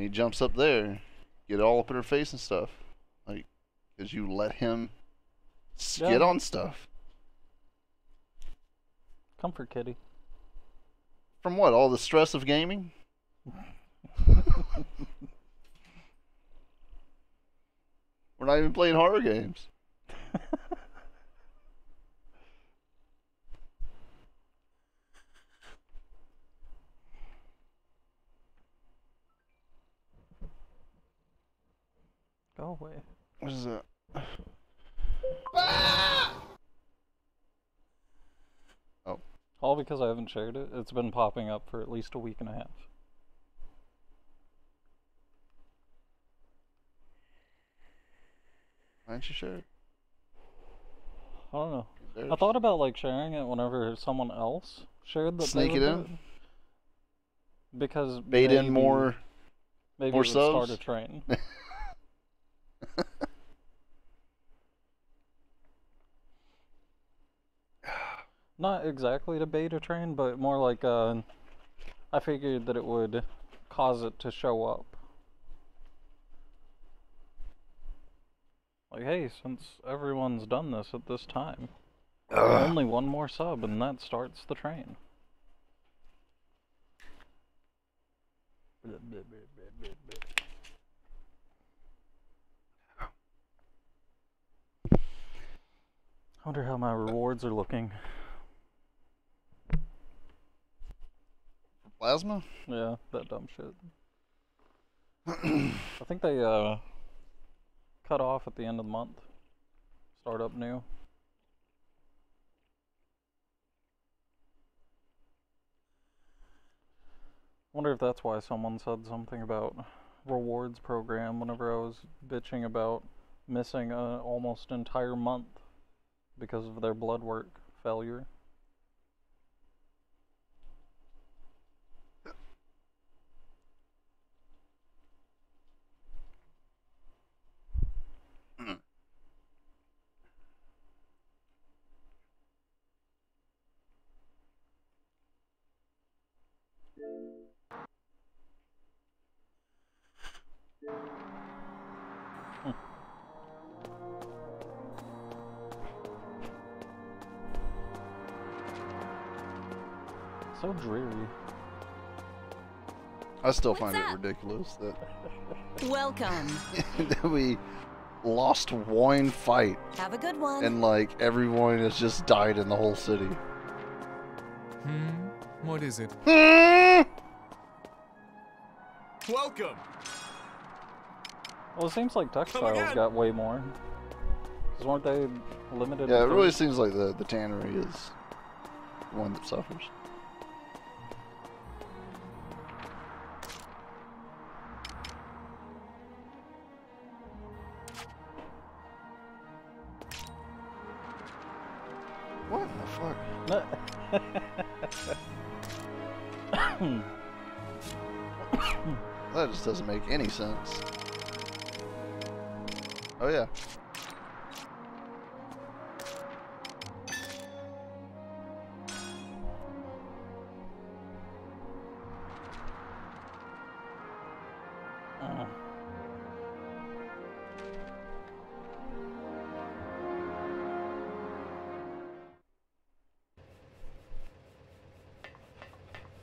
And he jumps up there, get all up in her face and stuff. Like, because you let him get on stuff. Comfort kitty. From what? All the stress of gaming? We're not even playing horror games. Go away. What is that? Ah! Oh. All because I haven't shared it. It's been popping up for at least a week and a half. Why didn't you share it? I don't know. I thought about like sharing it whenever someone else shared the sneak it in. Because bait in more. Maybe more subs? Start a train. Not exactly to bait a train, but more like I figured that it would cause it to show up. Like, hey, since everyone's done this at this time, only one more sub and that starts the train. I wonder how my rewards are looking. Plasma? Yeah, that dumb shit. I think they, cut off at the end of the month. Start up new. Wonder if that's why someone said something about rewards program whenever I was bitching about missing an almost entire month because of their blood work failure. So dreary. I still find it ridiculous that that we lost one fight. Have a good one. And like everyone has just died in the whole city. What is it? Welcome. Well, it seems like Textiles got way more. Because weren't they limited? Yeah, it really seems like the tannery is the one that suffers. What the fuck? That just doesn't make any sense. Oh yeah.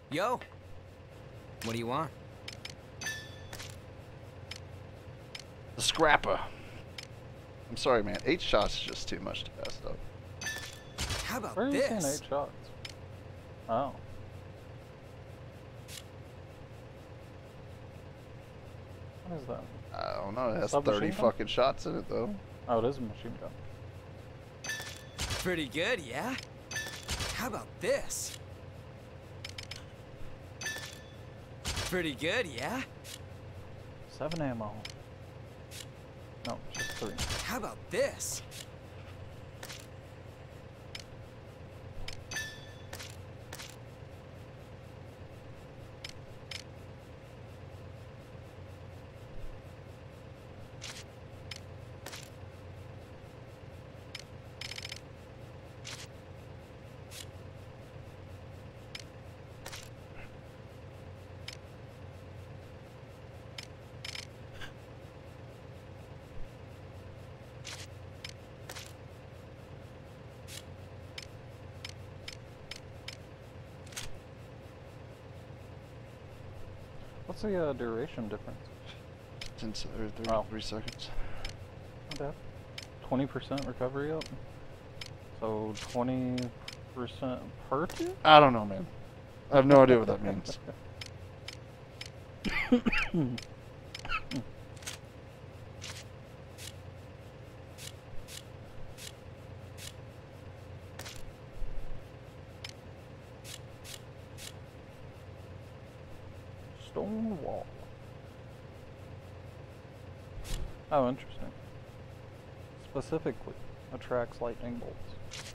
Yo, what do you want? The scrapper. I'm sorry, man. 8 shots is just too much to pass up. How about this? Where are you seeing 8 shots? Oh. What is that? I don't know. It has 30 fucking shots in it, though. Oh, it is a machine gun. Pretty good, yeah? How about this? Pretty good, yeah? 7 ammo. No, just 3. How about this? What's the duration difference? 3 seconds. Not bad. 20% recovery up. So 20% per two? I don't know, man. I have no idea what that means. Stone wall. Oh, interesting. Specifically attracts lightning bolts.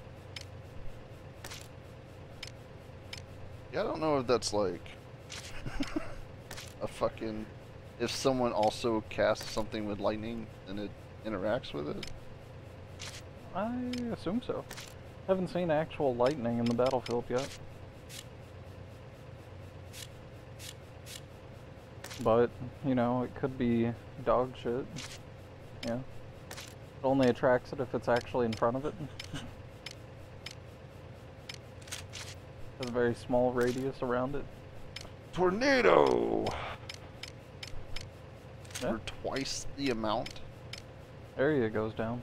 Yeah, I don't know if that's like a fucking... If someone also casts something with lightning and it interacts with it? I assume so. Haven't seen actual lightning in the battlefield yet. But, you know, it could be dog shit. Yeah. It only attracts it if it's actually in front of it. Has a very small radius around it. Tornado! Yeah. For twice the amount. Area goes down.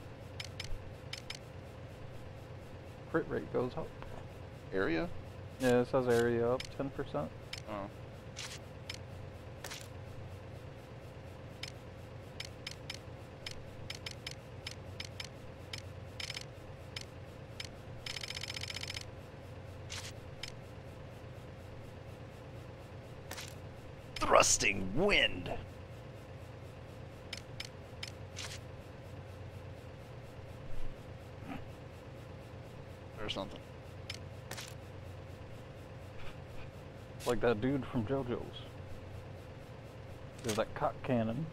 Crit rate goes up. Area? Yeah, it says area up 10%. Oh. Thrusting wind. Or something. Like that dude from JoJo's. There's that cock cannon.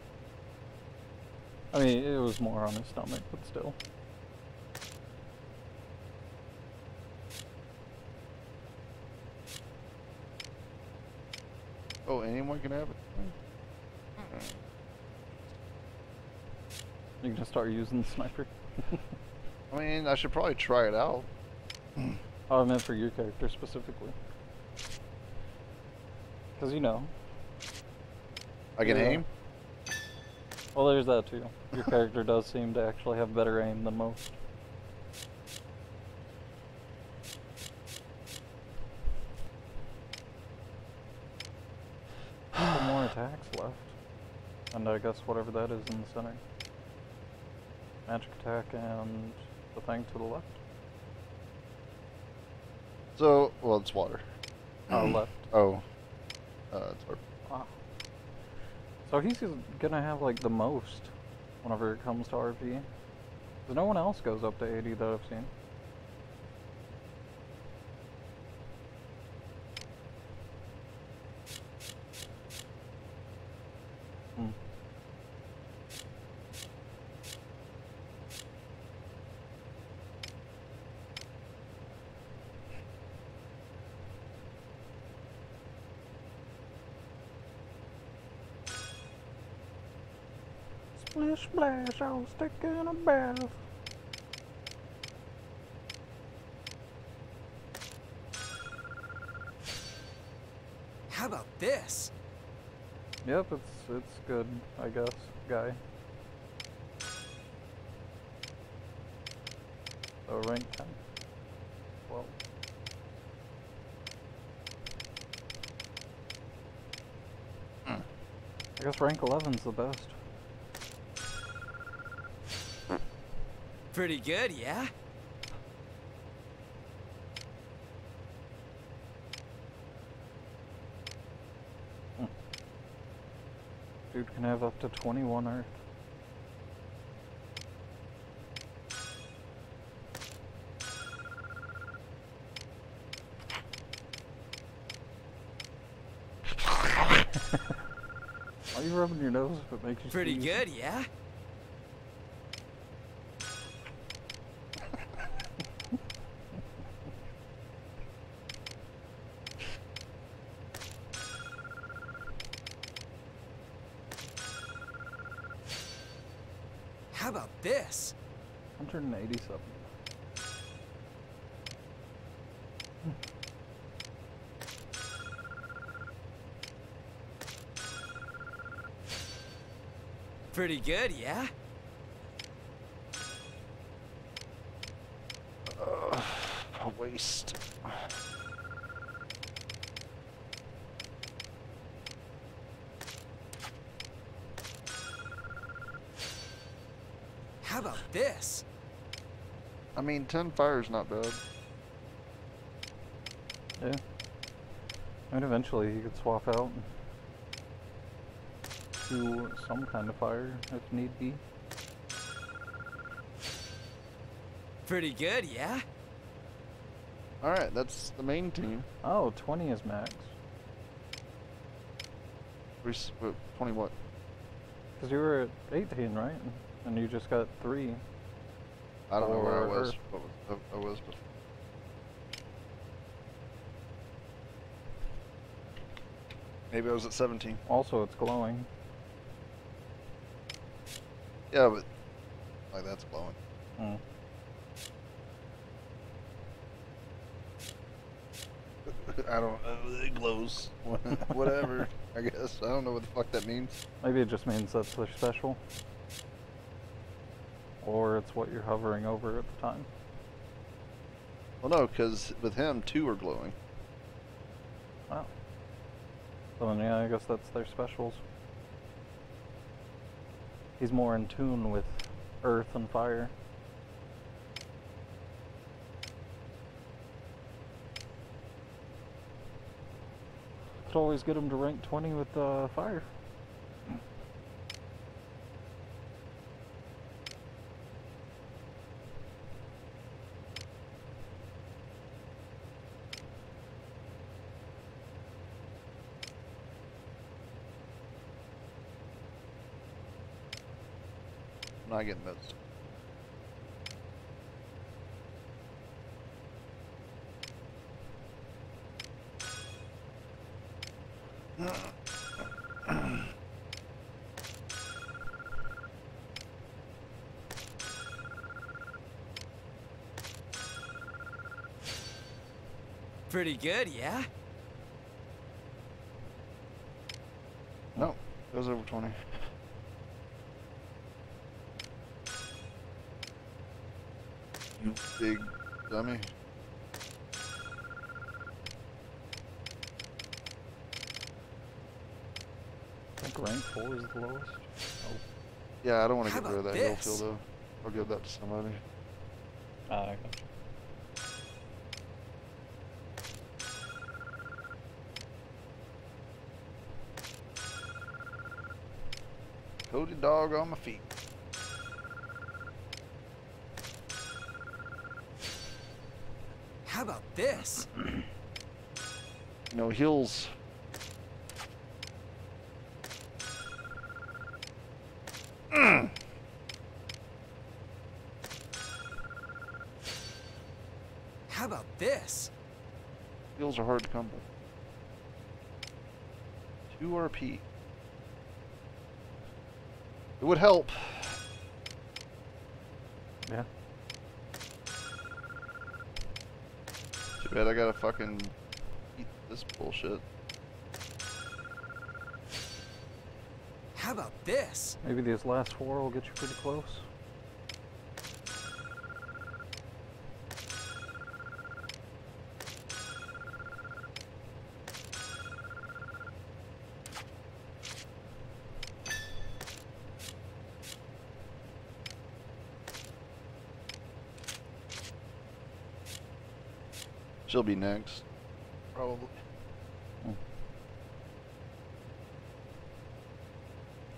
I mean, it was more on his stomach, but still. Oh, anyone can have it. You can just start using the sniper. I mean, I should probably try it out. Oh, I meant for your character specifically. Because, you know. I can aim? Well, there's that too. Your character does seem to actually have better aim than most. Attacks left, and I guess whatever that is in the center. Magic attack and the thing to the left. So, well, it's water. Oh, left. Oh, it's water. Ah. So he's gonna have like the most whenever it comes to RP. Because no one else goes up to 80 that I've seen. Splish splash, I'll stick in a bath. How about this? Yep, it's good, I guess, guy. So rank 10. Well. I guess rank 11's the best. Pretty good, yeah? Dude can have up to 21 Earth. Why are you rubbing your nose if it makes you pretty sneeze? Good, yeah? How about this? 180 something. Pretty good, yeah? A waste. How about this? I mean, 10 fire's not bad. Yeah. And eventually you could swap out to some kind of fire if need be. Pretty good, yeah? Alright, that's the main team. Oh, 20 is max. 20 what? Because you were at 18, right? And you just got 3. I don't know where I was, but I was before. Maybe I was at 17. Also, it's glowing. Yeah, but like that's glowing. Mm. I don't know. It glows. Whatever. I guess. I don't know what the fuck that means. Maybe it just means that's their special. Or it's what you're hovering over at the time. Well, no, because with him, 2 are glowing. Wow. So then, yeah, I guess that's their specials. He's more in tune with earth and fire. Could always get him to rank 20 with fire. I get those. Pretty good, yeah? No, it was over 20. Big dummy. I think rank 4 is the lowest. Oh. Yeah, I don't want to get rid of that hill kill though. I'll give that to somebody. I got you. Coated dog on my feet. How about this? No hills. How about this? Hills are hard to come by. 2 RP. It would help. Yeah. I gotta fucking eat this bullshit. How about this? Maybe these last 4 will get you pretty close. She'll be next. Probably. Oh.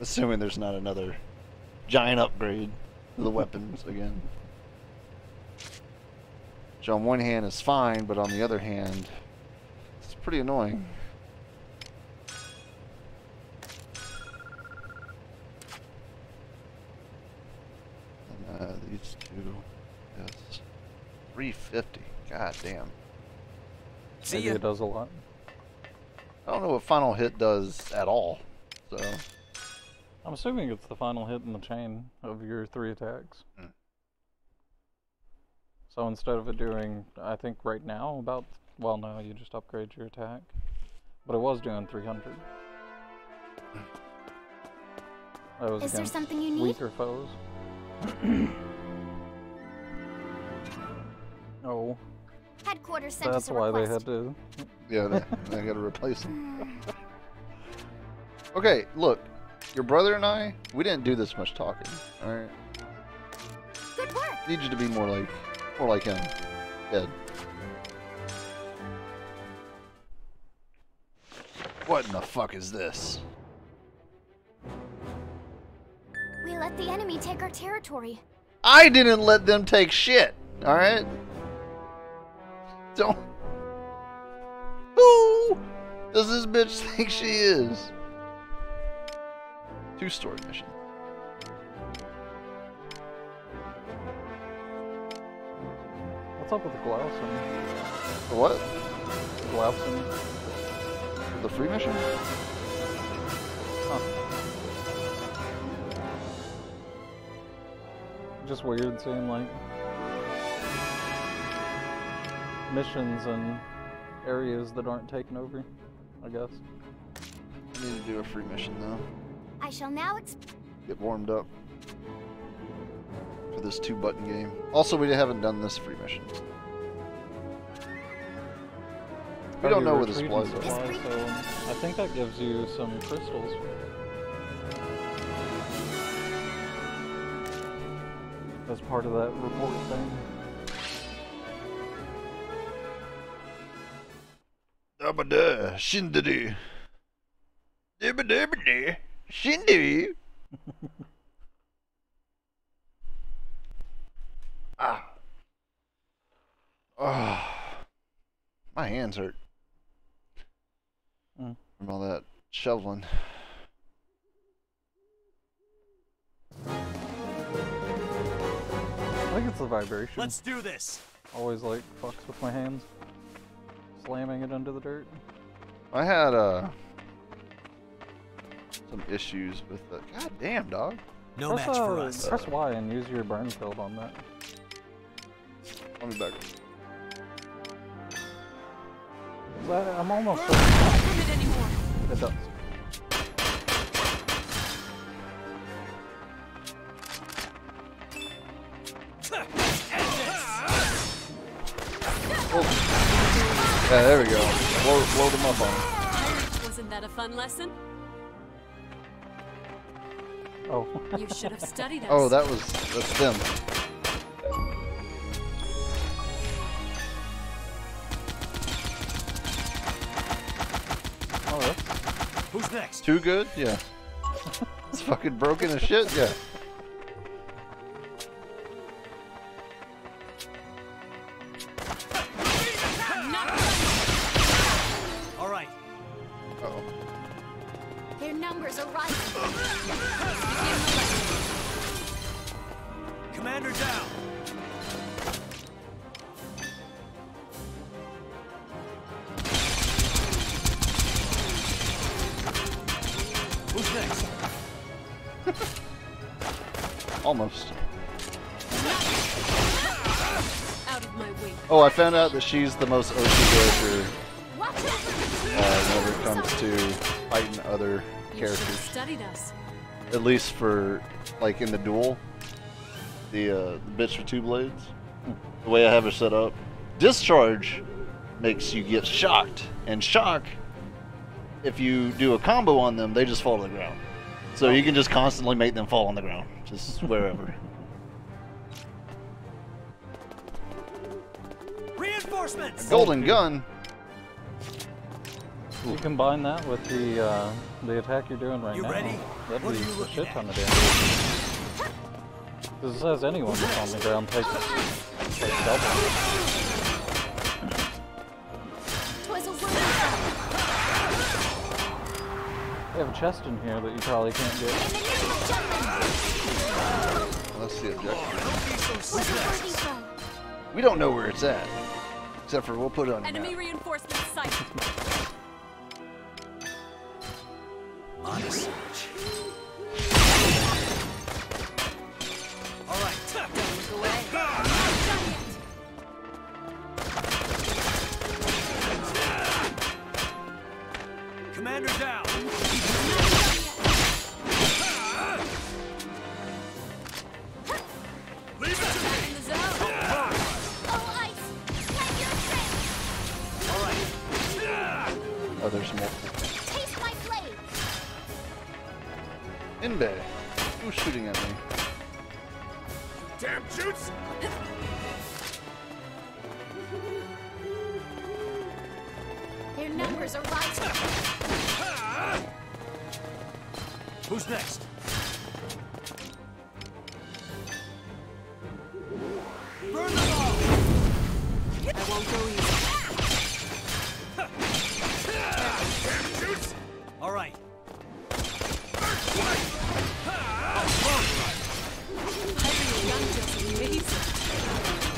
Assuming there's not another giant upgrade to the weapons again. Which on one hand is fine, but on the other hand, it's pretty annoying. And, these 2, yes. 350. God damn. Maybe it does a lot. I don't know what final hit does at all, so. I'm assuming it's the final hit in the chain of your 3 attacks. Mm. So instead of it doing, I think right now about, well no, you just upgrade your attack. But it was doing 300. I was against weaker foes. Oh. Headquarters sent us a request. That's why they had to. Yeah, they got to replace them. Okay, look. Your brother and I, we didn't do this much talking. All right. Good work. Need you to be more like him, Ed. What in the fuck is this? We let the enemy take our territory. I didn't let them take shit. All right. Don't. Who does this bitch think she is? Two-story mission. What's up with the Glaucon? The what? The Glaucon. The free mission? Huh. Just weird seeing like missions and areas that aren't taken over, I guess. I need to do a free mission though. I shall now get warmed up for this two-button game. Also, we haven't done this free mission. We don't know where the supplies are. So I think that gives you some crystals. As part of that report thing. Dabada, shindidi. Dabadabadi. Shindy. Ah. Oh. My hands hurt from all that shoveling. I think it's the vibration. Let's do this. Always like fucks with my hands, slamming it under the dirt. I had some issues with the goddamn dog. No match for us. Press Y and use your burn field on that. I'll be back. I'm almost done. It does. Oh. Yeah, there we go. Blow them up on. Wasn't that a fun lesson? Oh. You should have studied us. Oh, that's them. Oh, that's... Who's next? Too good? Yeah. It's fucking broken as shit? Yeah. Found out that she's the most OC character whenever it comes to fighting other characters. At least for, like, in the duel, the bitch with two blades. The way I have her set up, discharge makes you get shocked, and shock, if you do a combo on them, they just fall to the ground. So you can just constantly make them fall on the ground, just wherever. Golden gun. You combine that with the attack you're doing right now. That'd be a shit ton of damage. Because it says anyone that's on the ground takes double. They have a chest in here that you probably can't get. That's the objective. We don't know where it's at. Except for we'll put it on the map. Enemy reinforcement sight. On the search. All right. Don't look away. Commander down. Oh, there's multiple. Taste my blade. Inde, who's shooting at me? Damn shoots! Their numbers are rising. Who's next? Burn them all! I won't go easy. All right. It'd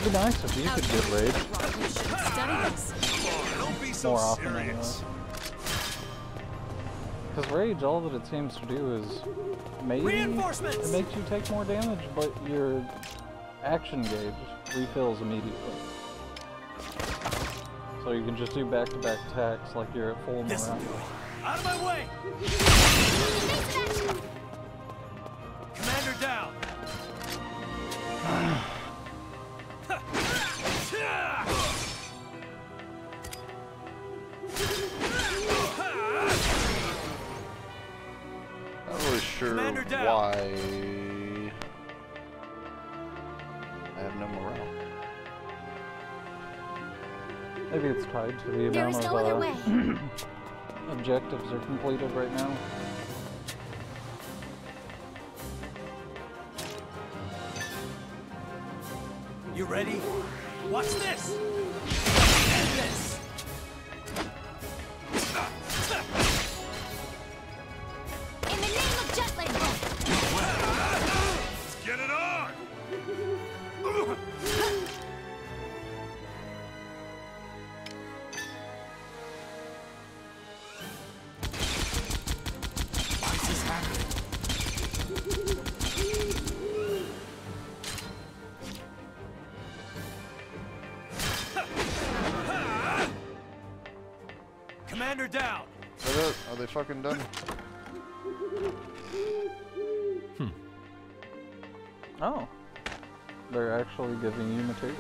be nice if you could get raid. More often than that. Because rage, all that it seems to do is maybe it makes you take more damage, but your action gauge refills immediately. So you can just do back-to-back attacks like you're at full morale. Out of my way! Commander down! Not really sure why I have no morale. Maybe it's tied to the amount of objectives are completed right now. You ready? Watch this! End this! In the name of Jetland! Let's get it on! Ice is happening. Commander down! Are they fucking done? Hmm. Oh. They're actually giving you materials.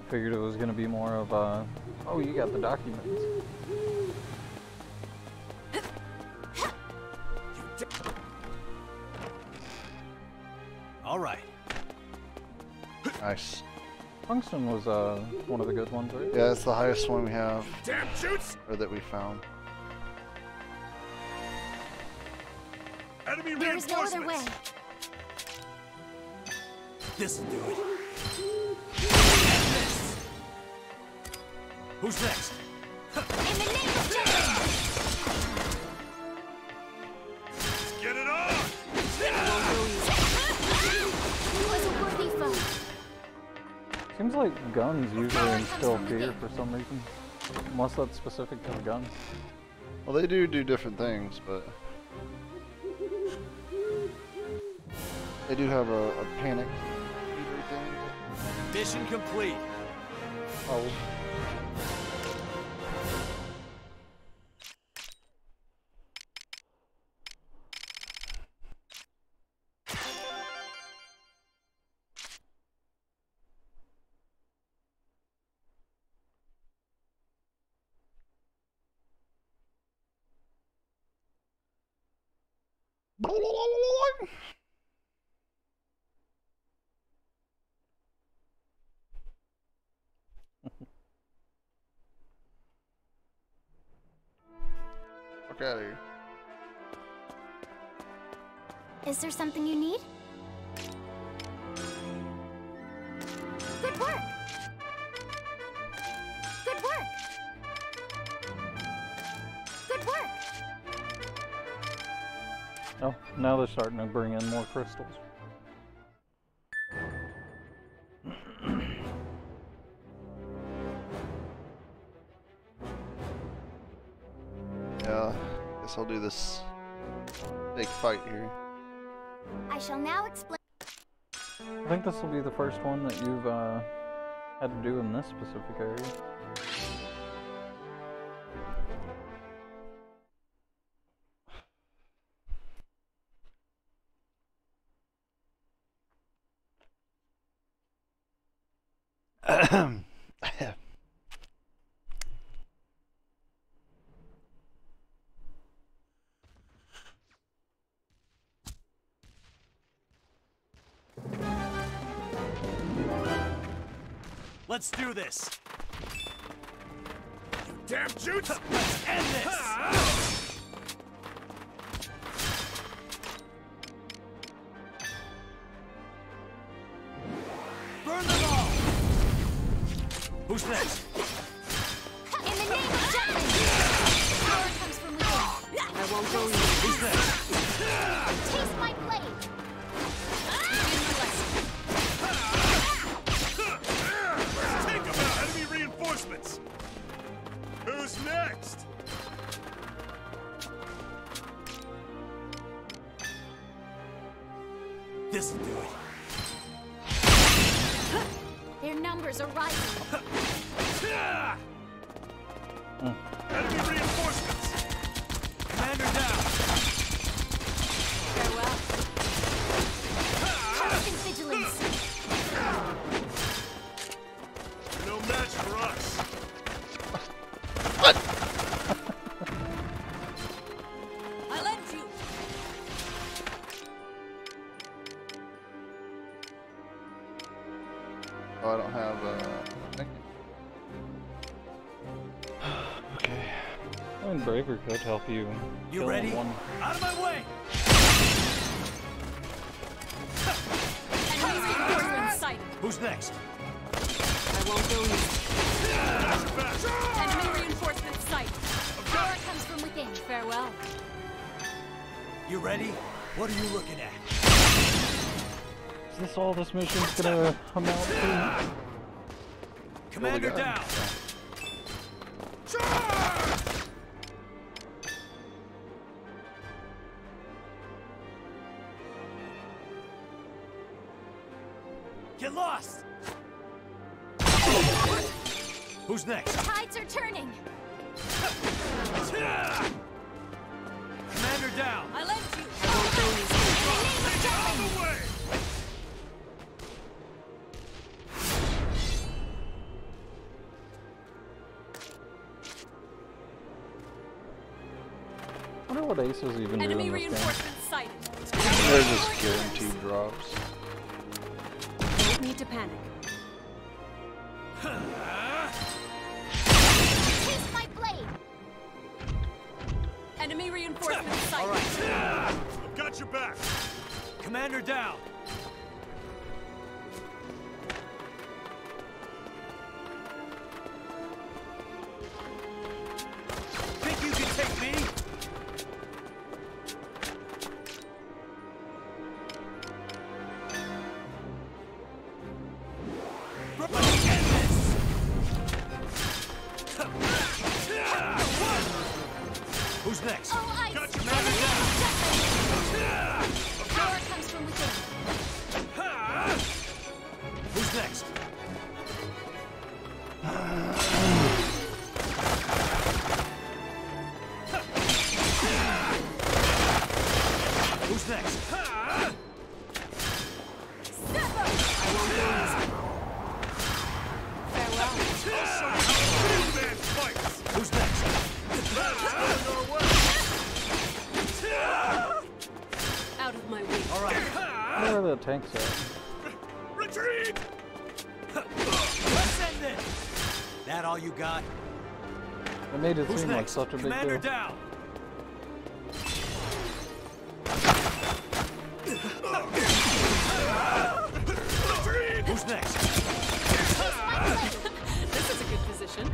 I figured it was gonna be more of a... Oh, you got the documents. Alright. Nice. Tungsten was one of the good ones, right? Yeah, it's the highest one we have. Damn shoots! Or that we found. Enemy reinforcements! There's no other way. This'll do it. Who's next? In the name of Jacob! Get it on! He was a worthy foe. Seems like guns usually instill fear for some reason. Unless that's specific to the guns. Well, they do different things, but... They do have a panic meter thing. Mission complete! Oh. Fuck out of here. Is there something you need? Good work. Good work. Good work. Oh, now they're starting to bring in more crystals. Guess I'll do this big fight here. I shall now explain. I think this will be the first one that you've had to do in this specific area. Let's do this. You damn Jutes! Let's end this! Burn them all! Who's next? In the name of justice! Power comes from within. I won't go either. Who's next? Taste my blade! Who's next? This'll do it. Their numbers are rising. Enemy reinforcements! Commander down! Farewell. Constant vigilance. You're no match for us. Oh, I don't have a thing. Okay. I mean, Braver could help you. You ready? Out of my way! Who's next? I won't go next. Enemy reinforcement sight. Power comes from within. Farewell. You ready? What are you looking at? Is this all this mission's gonna amount to? Commander down! Charge! Get lost! Who's next? The tides are turning! Commander down! I left you! Out of the way! I wonder what Ace is even doing this game. They're just guaranteed drops. Don't need to panic. Taste my blade. Enemy reinforcement sight. Alright. I've got your back. Commander down. Think you can take me? Who's next? Oh, got your man down. Power comes from within. Who's next? Who's next? Who's next? Out of my way. All right. Where are the tanks at? Retreat! Let's end this. That all you got? It made it seem like such a big deal. Commander down. Retreat! Who's next? This is a good position.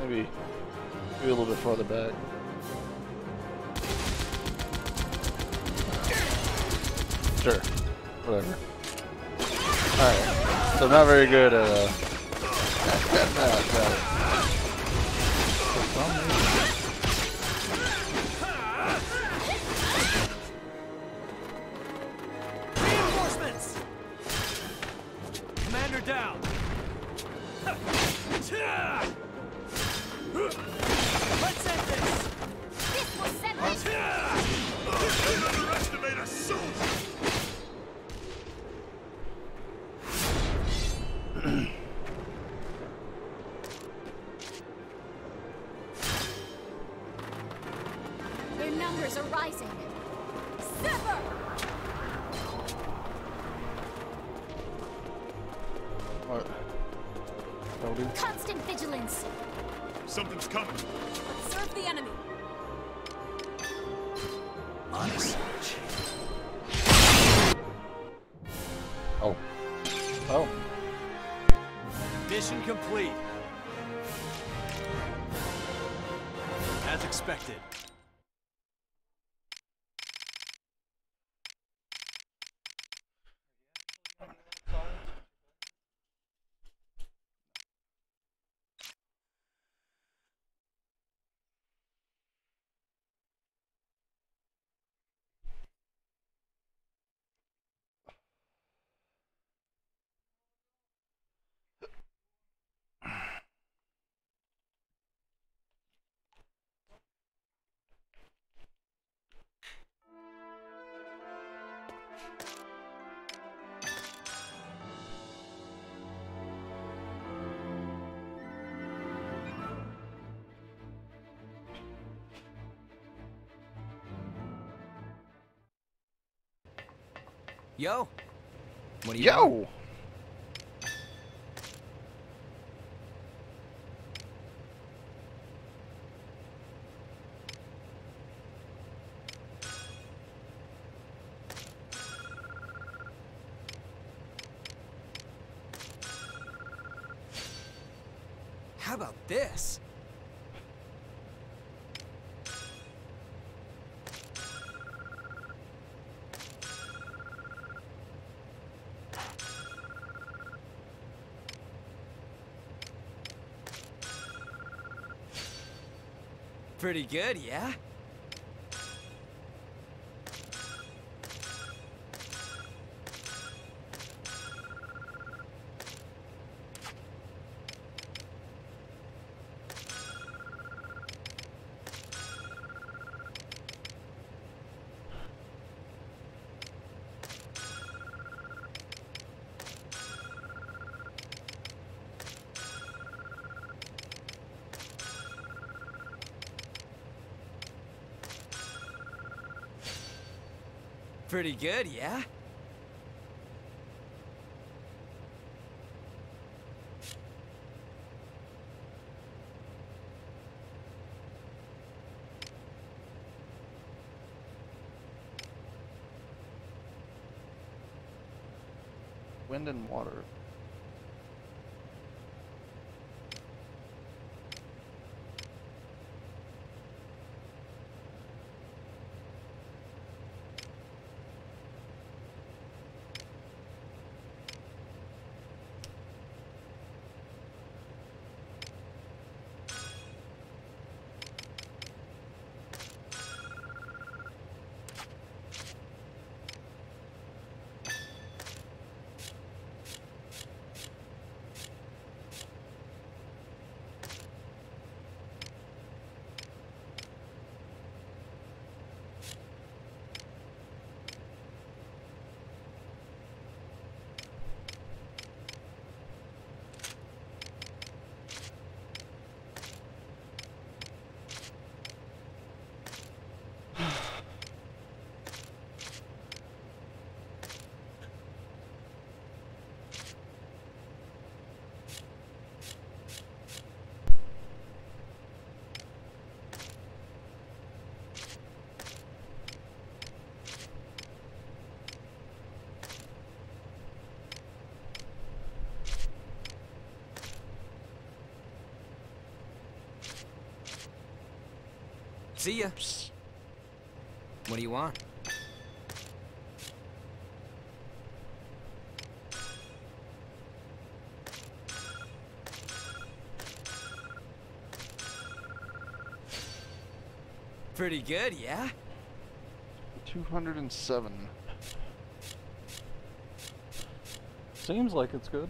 Maybe a little bit farther back. Sure. Whatever. Alright. So I'm not very good at down. Let's end this. This will send us. You underestimate a soldier. Their numbers are rising. Sever! What? Constant vigilance. Something's coming. Observe the enemy. On a search. Oh. Oh. Mission complete. As expected. Yo. What do you Yo. How about this? Pretty good, yeah? Pretty good, yeah? Wind and water. See ya. What do you want? Pretty good, yeah? 207. Seems like it's good.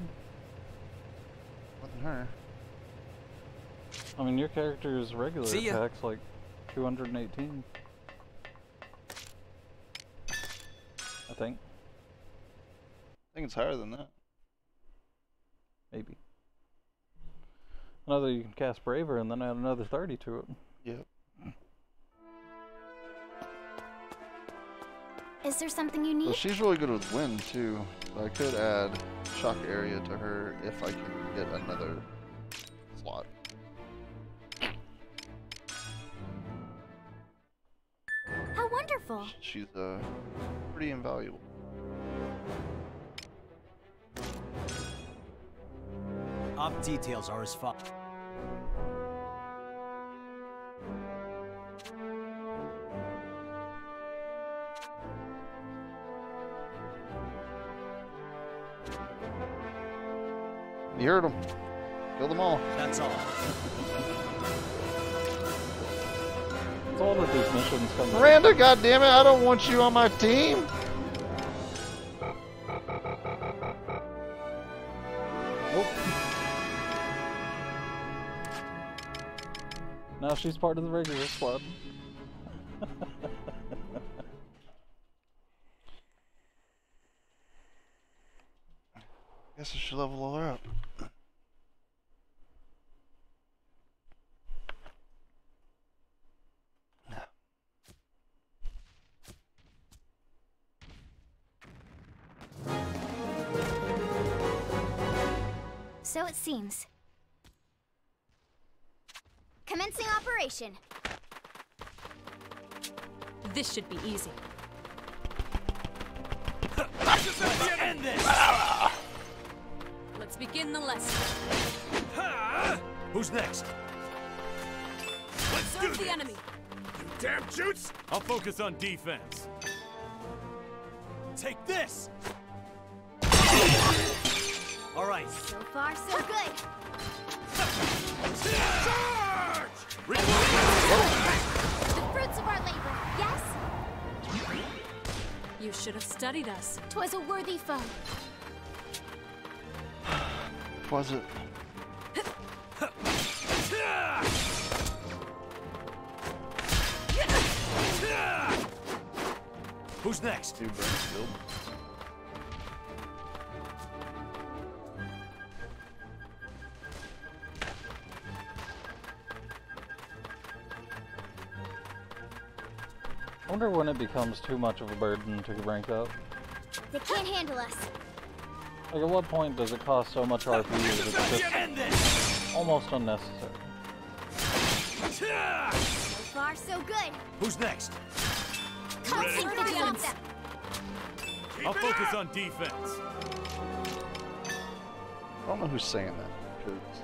her. I mean, your character's regular attack's like 218. I think. I think it's higher than that. Maybe. Another, you can cast Braver and then add another 30 to it. Yep. Is there something you need? Well, she's really good with wind, too. I could add shock area to her if I can get another slot. How wonderful! She's pretty invaluable. Op details are as follows. You heard them. Kill them all. That's all. It's all of these missions coming. Miranda, goddammit, I don't want you on my team. Nope. Now she's part of the regular squad. Guess I should level her up. So it seems. Commencing operation. This should be easy. End this. Let's begin the lesson. Who's next? Let's do this. The enemy. You damn Jutes! I'll focus on defense. Take this. All right. So far, so good. Charge! The fruits of our labor, yes? You should have studied us. 'Twas a worthy foe. Was it? Who's next? Dude, I wonder when it becomes too much of a burden to rank up. They can't handle us. Like, at what point does it cost so much RP that it's just end this. Almost unnecessary? So far, so good. Who's next? I'll focus on defense. I don't know who's saying that, because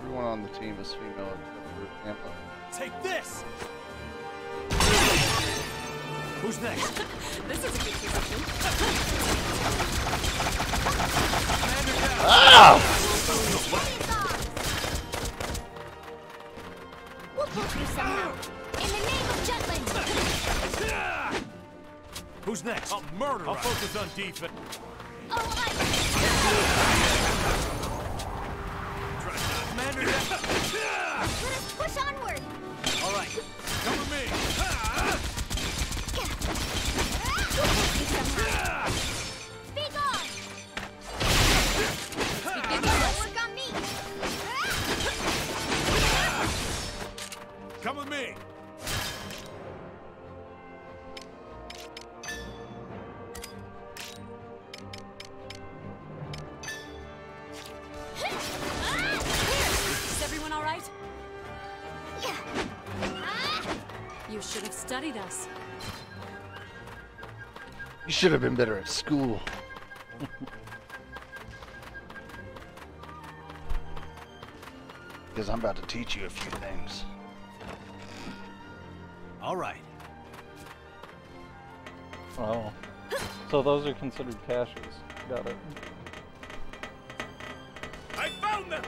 everyone on the team is female. Take this! Who's next? This is a good position. We'll push you somehow. In the name of Jutland. Who's next? I'll murder. I'll focus on defense. Oh, Commander. Let us push onward. All right. Come with me. Come with me. Is everyone all right? Yeah. You should have studied us. You should have been better at school. Because I'm about to teach you a few things. All right. Oh. So those are considered caches. Got it. I found them!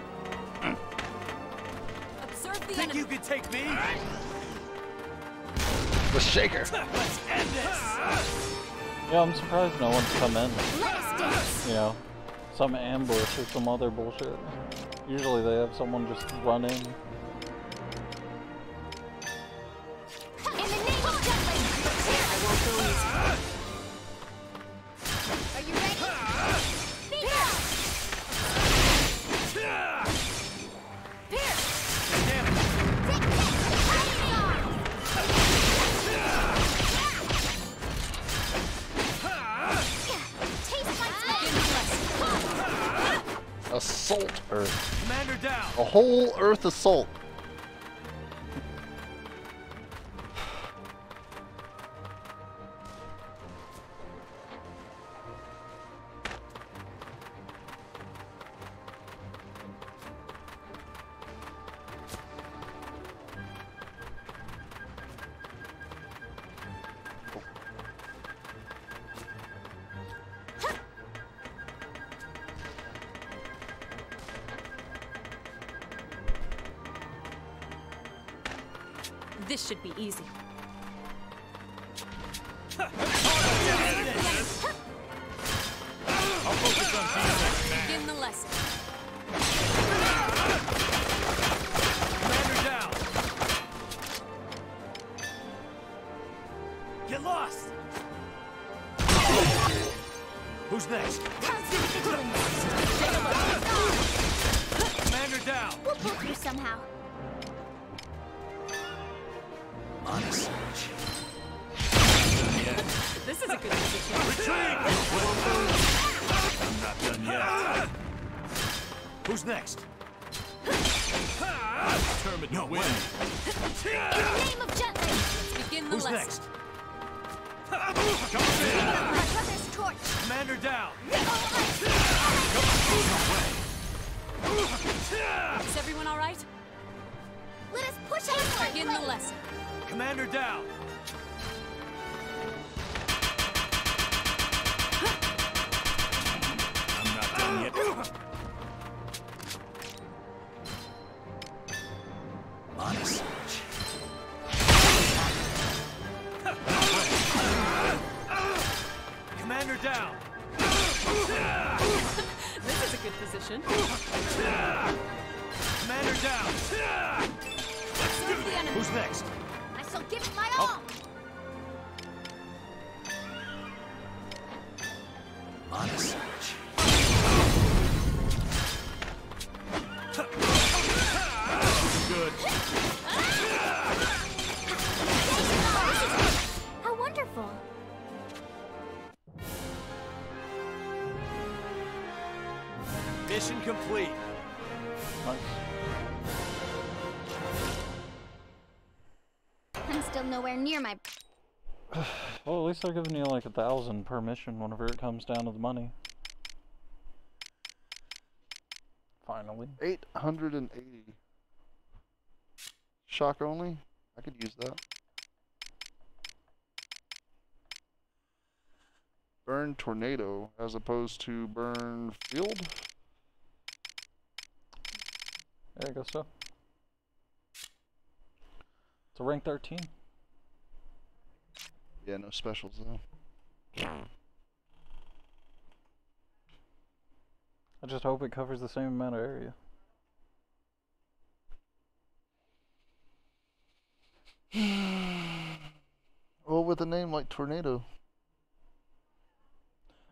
Observe the enemy. You can take me? Right. The shaker. Let's end this! Yeah, I'm surprised no one's come in. You know, some ambush or some other bullshit. Usually they have someone just running. Assault Earth. Commander down. A whole Earth assault. This should be easy. I'll focus on teamwork. Begin the lesson. Commander down. Get lost. Who's next? Commander down. We'll pull through somehow. This is a good decision. Retreat! I'm not done yet. Who's next? Determined to win. In the name of gently, let's begin the lesson. Who's next? My brother's torch. Commander down. Is everyone all right? Let us push out. Begin the lesson. Commander down. I'm not done yet. Honest. Commander down. This is a good position. Commander down. Let's do the enemy. Who's next? I shall give it my all. On a search. Good. How wonderful. Mission complete. Nice. I'm still nowhere near my... Well, at least they're giving you like 1,000 per mission whenever it comes down to the money. Finally. 880. Shock only? I could use that. Burn tornado as opposed to burn field? There you go, so. It's a rank 13. Yeah, no specials though. I just hope it covers the same amount of area. Well, with a name like Tornado.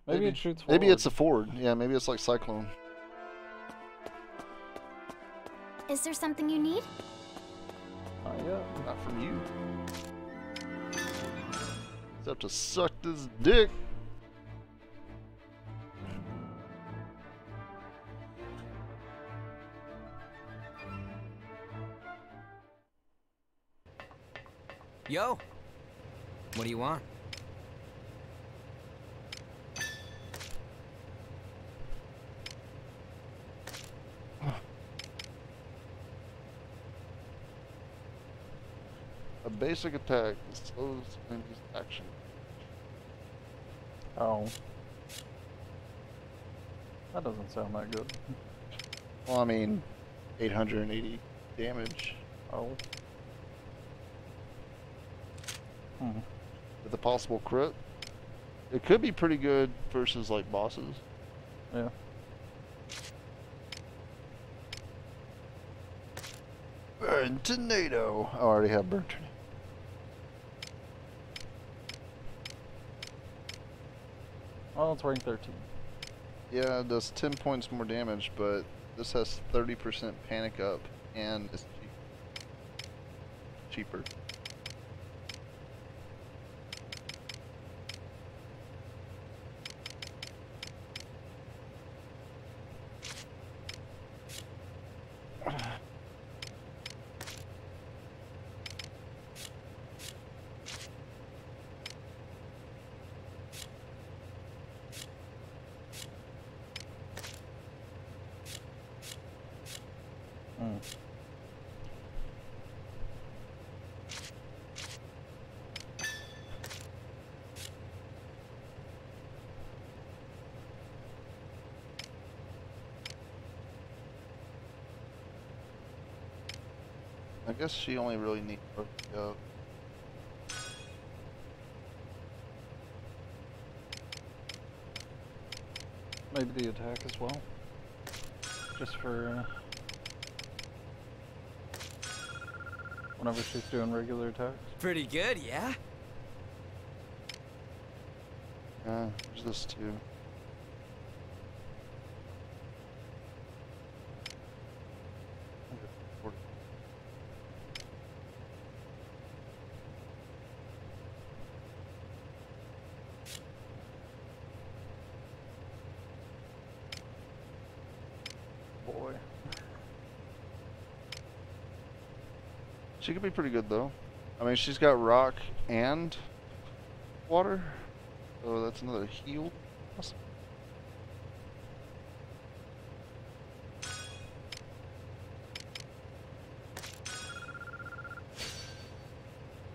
Maybe it shoots forward. Maybe it's a forward. Yeah, maybe it's like Cyclone. Is there something you need? Yeah, not from you. Have to suck this dick. Yo, what do you want? A basic attack that slows enemies' action. Oh. That doesn't sound that good. Well, I mean, 880 damage. Oh. Hmm. With a possible crit. It could be pretty good versus, like, bosses. Yeah. Burn tornado. Oh, I already have burn tornado. Well, it's rank 13. Yeah, it does 10 points more damage, but this has 30% panic up and is cheaper. I guess she only really needs to go. Maybe the attack as well. Just for whenever she's doing regular attacks. Pretty good, yeah? Yeah, there's this too. She could be pretty good though. I mean, she's got rock and water. Oh, that's another heal. Awesome.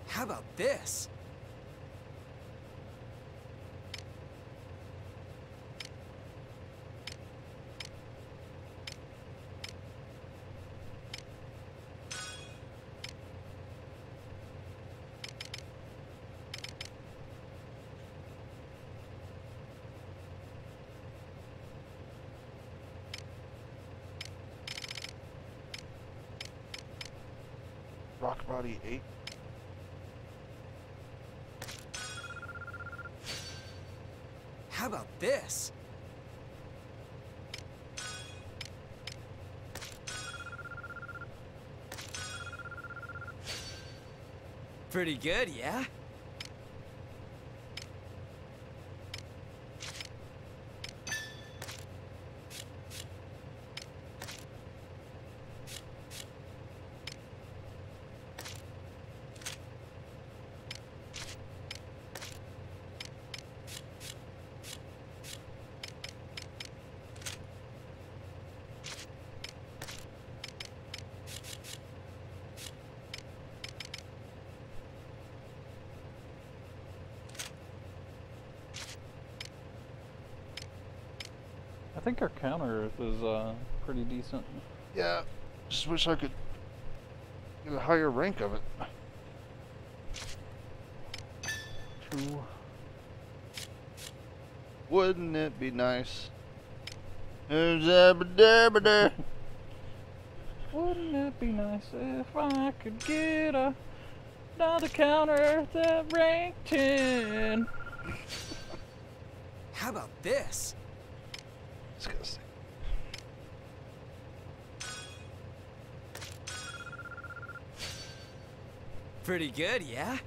How about this? Rock body 8. How about this? Pretty good, yeah? I think our counter is pretty decent. Yeah, just wish I could get a higher rank of it. 2. Wouldn't it be nice? Wouldn't it be nice if I could get another counter that ranked 10? How about this? Disgusting. Pretty good, yeah?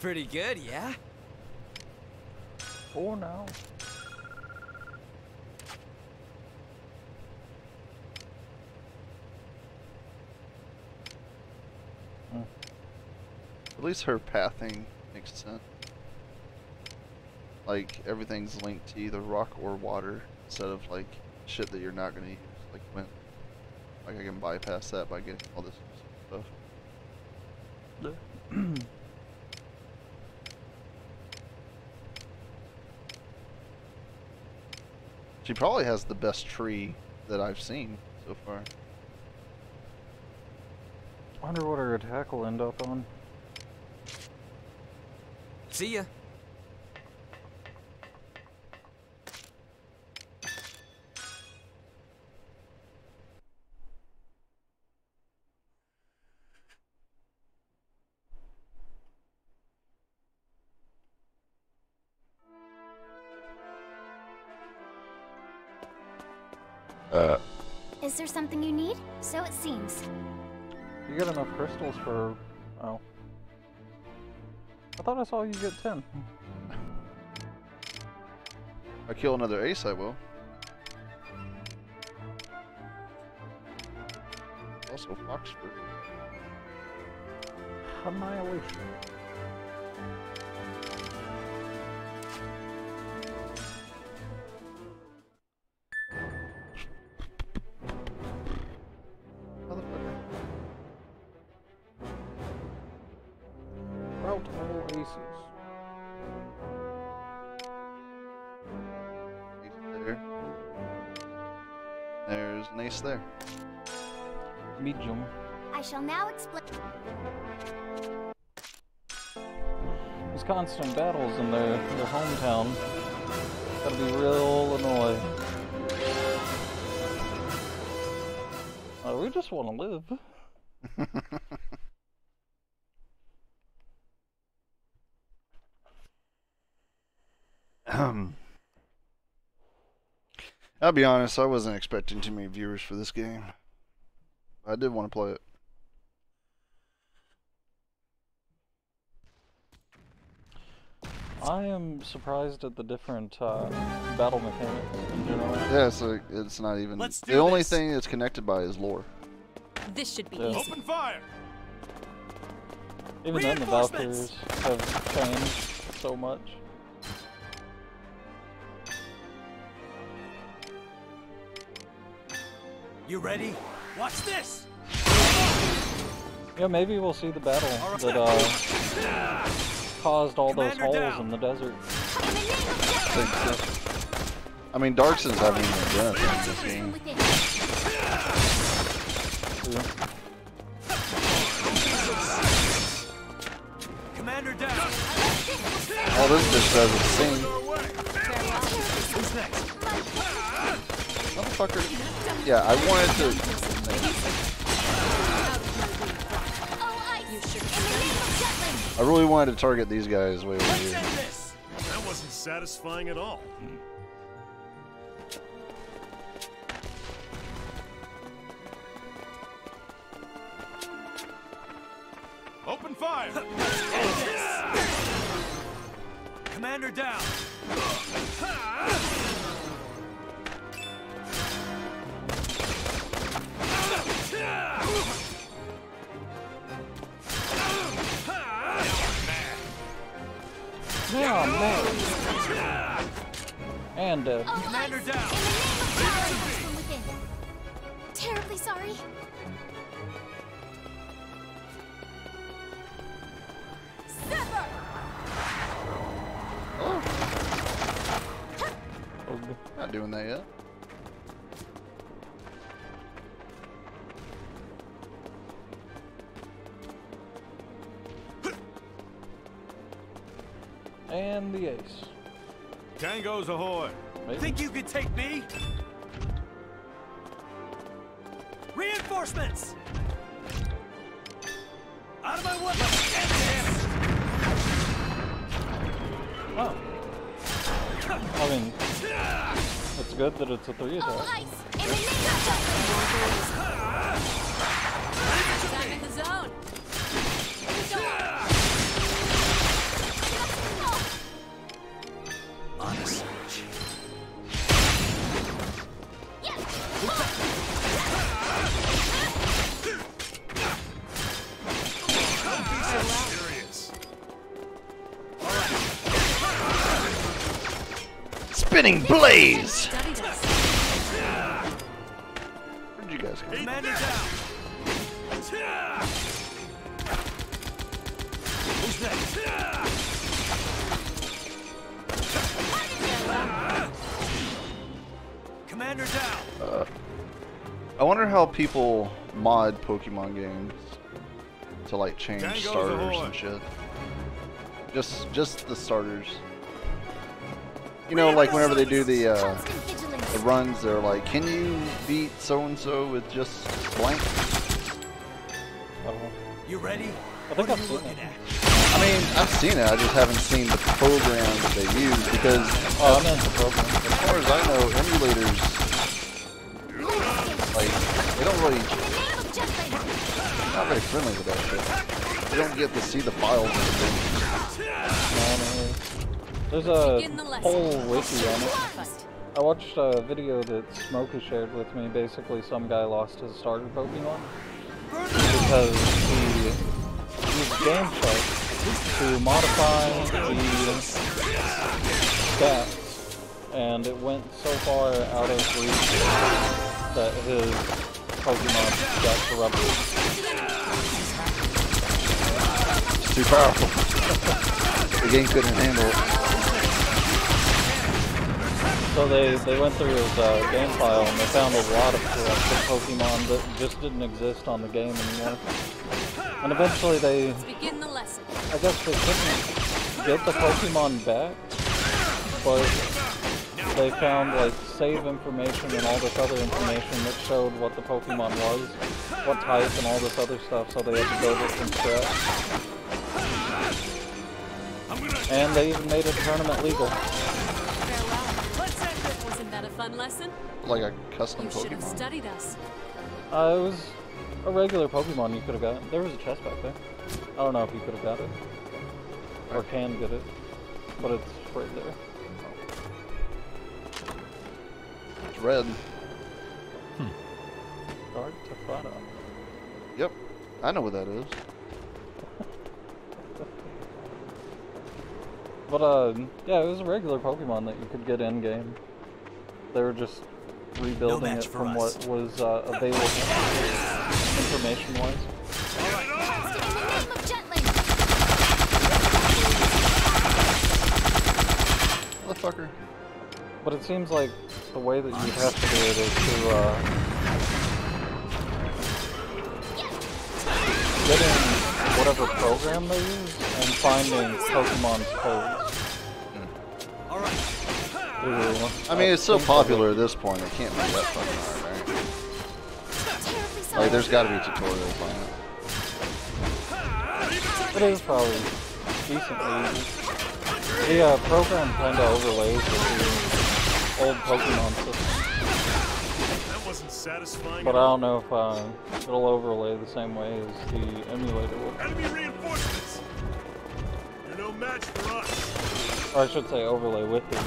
Pretty good, yeah? For now. At least her pathing makes sense. Like, everything's linked to either rock or water, instead of, like, shit that you're not gonna use. Like, when, like, I can bypass that by getting all this stuff. She probably has the best tree that I've seen so far. I wonder what our attack will end up on. See ya. Is there something you need? So it seems. You got enough crystals for... oh. I thought I saw you get 10. I kill another ace, I will. Also, Foxford. Annihilation. There. Medium. I shall now explain. There's constant battles in their hometown. Gotta be real annoyed. We just want to live. I'll be honest, I wasn't expecting too many viewers for this game. I did want to play it. I am surprised at the different battle mechanics in general. Yeah, so it's not even... The only thing it's connected by is lore. This should be easy. Open fire! Even then, the Valkyries have changed so much. You ready? Watch this! Yeah, maybe we'll see the battle that caused all Commander those holes down. In the desert. I mean, Darkson's haven't even done anything in this game. Commander down. All this just doesn't seem. Who's next? Motherfucker. Yeah, I wanted to. I really wanted to target these guys way over here. That wasn't satisfying at all. Open fire! Commander down! Yeah, man. And Commander down. From within. Terribly sorry. Sever. Oh. Not doing that yet. And the ace. Tango's ahoy. Maybe. Think you could take me? Reinforcements! Out of my way! Oh. I mean, it's good that it's a 3 attack. All ice in the name of time in the zone. Spinning blaze! Where'd you guys go? Who's next? Commander down! I wonder how people mod Pokemon games. to like change starters and shit. Just the starters. You know, like whenever they do the runs, they're like, "Can you beat so and so with just blank?" You ready? I think I've seen it. I mean, I've seen it. I just haven't seen the programs they use because, oh, I mean, the program. As far as I know, emulators, like, they don't really. Not very friendly with that shit. You don't get to see the files or anything. There's a whole wiki on it. I watched a video that Smokey shared with me. Basically, some guy lost his starter Pokemon because he used Game Shark to modify the stats, and it went so far out of reach that his Pokemon got corrupted. It's too powerful. The game couldn't handle it. So they went through his game file and they found a lot of corrupted Pokemon that just didn't exist on the game anymore. And eventually they... I guess they couldn't get the Pokemon back, but... they found like save information and all this other information that showed what the Pokemon was, what type and all this other stuff, so they had to build it from scratch. And they even made a tournament legal. Wasn't that a fun lesson? Like a custom Pokemon. You should have studied us. It was a regular Pokemon you could have gotten. There was a chest back there. I don't know if you could have got it. Or can get it. But it's right there. Red. Guard Tafada. Yep, I know what that is. But yeah, it was a regular Pokemon that you could get in game. They were just rebuilding it from what was available information-wise. Motherfucker. But it seems like the way that you have to do it is to get in whatever program they use and finding Pokemon's codes. I mean, it's so popular at this point, it can't be that fucking hard, right? Like, there's gotta be tutorials on it. It is probably decently easy. The program kinda overlays with the old Pokemon system. But I don't know if it'll overlay the same way as the emulator will. Enemy reinforcements. You're no match for us. Or I should say overlay with it.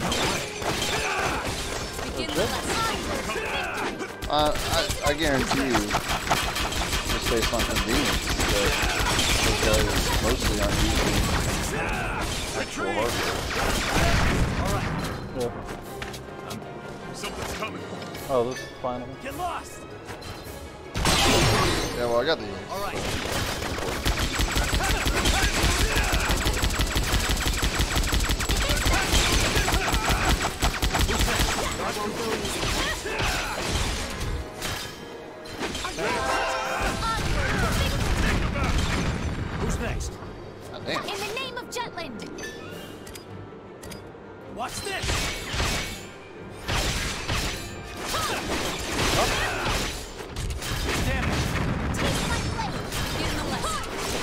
I guarantee you, just based on convenience, that mostly aren't using actual hardware. Yeah. Oh, this is the final. Get lost. Yeah, well, I got the. All right. Who's next? Oh, damn. In the name of Jutland. Watch this. I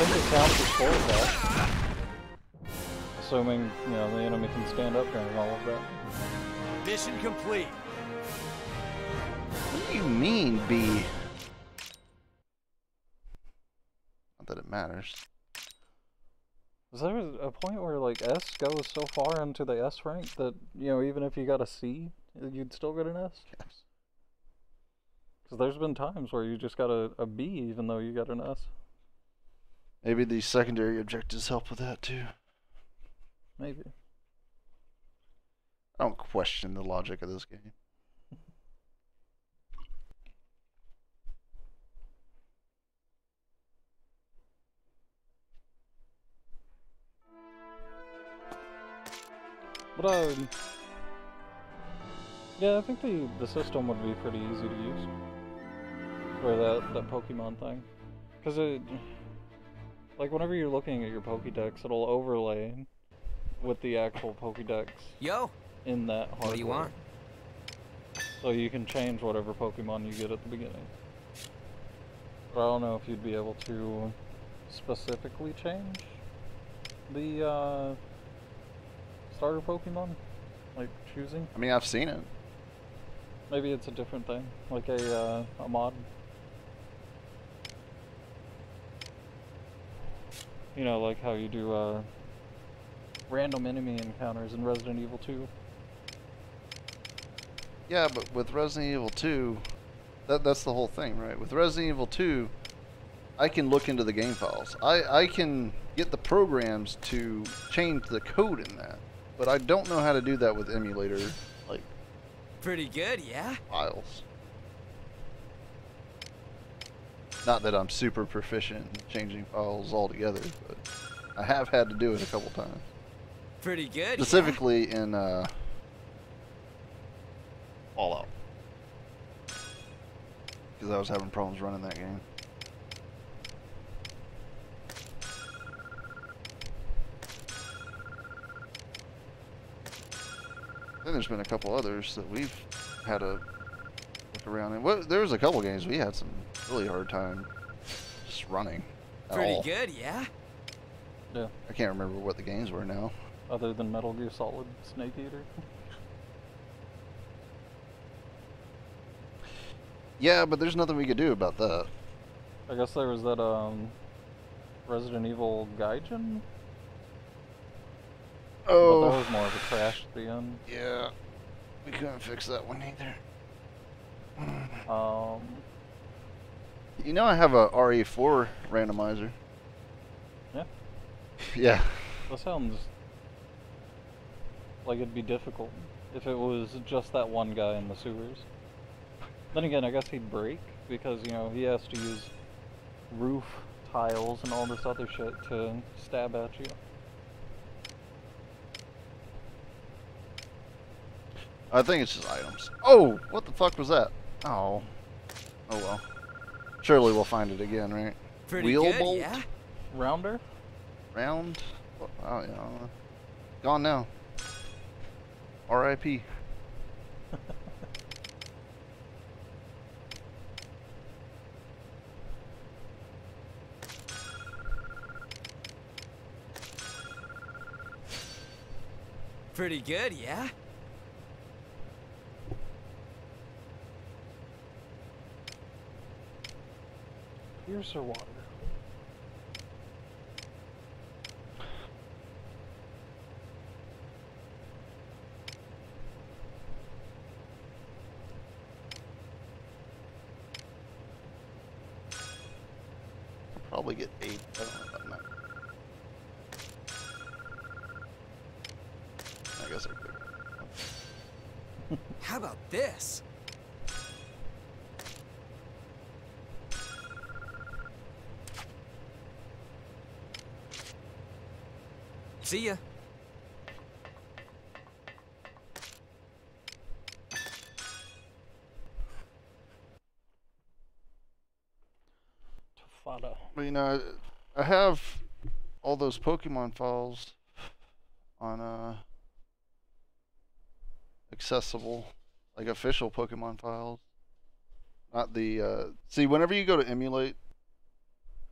think it counts as four of that. Assuming, you know, the enemy can stand up during all of that. Mission complete. What do you mean, B? Not that it matters. Was there a point where, like, S goes so far into the S rank that, you know, even if you got a C, you'd still get an S? Yes. Because there's been times where you just got a B even though you got an S. Maybe these secondary objectives help with that too. Maybe. I don't question the logic of this game. But yeah, I think the system would be pretty easy to use for that Pokemon thing, because it. Like, whenever you're looking at your Pokédex, it'll overlay with the actual Pokédex. Yo! In that hardware. What do you want? So you can change whatever Pokemon you get at the beginning. But I don't know if you'd be able to specifically change the starter Pokemon. Like, choosing. I mean, I've seen it. Maybe it's a different thing. Like a mod. You know, like how you do random enemy encounters in Resident Evil 2. Yeah, but with Resident Evil 2, that's the whole thing, right? With Resident Evil 2, I can look into the game files. I can get the programs to change the code in that, but I don't know how to do that with emulator, like... Pretty good, yeah? ...files. Not that I'm super proficient in changing files altogether, but I have had to do it a couple times. Pretty good, specifically yeah? In, Fallout. Because I was having problems running that game. Then there's been a couple others that we've had to look around in. Well, there was a couple games we had some really hard time just running. Pretty good, yeah? Yeah. I can't remember what the games were now. Other than Metal Gear Solid Snake Eater. Yeah, but there's nothing we could do about that. I guess there was that, Resident Evil Gaijin? Oh. But that was more of a crash at the end. Yeah. We couldn't fix that one either. You know I have a RE4 randomizer. Yeah? Yeah. That sounds... like it'd be difficult if it was just that one guy in the sewers. Then again, I guess he'd break, because, you know, he has to use roof tiles and all this other shit to stab at you. I think it's just items. Oh! What the fuck was that? Oh. Oh well. Surely we'll find it again, right? Pretty Wheel good, bolt? Yeah. Rounder? Round? Oh, yeah. Gone now. R.I.P. Pretty good, yeah? Here's her water. Probably get 8. I don't know about that. I guess I could. How about this? See ya. But you know, I have all those Pokemon files on accessible, like official Pokemon files. Not the see. Whenever you go to emulate,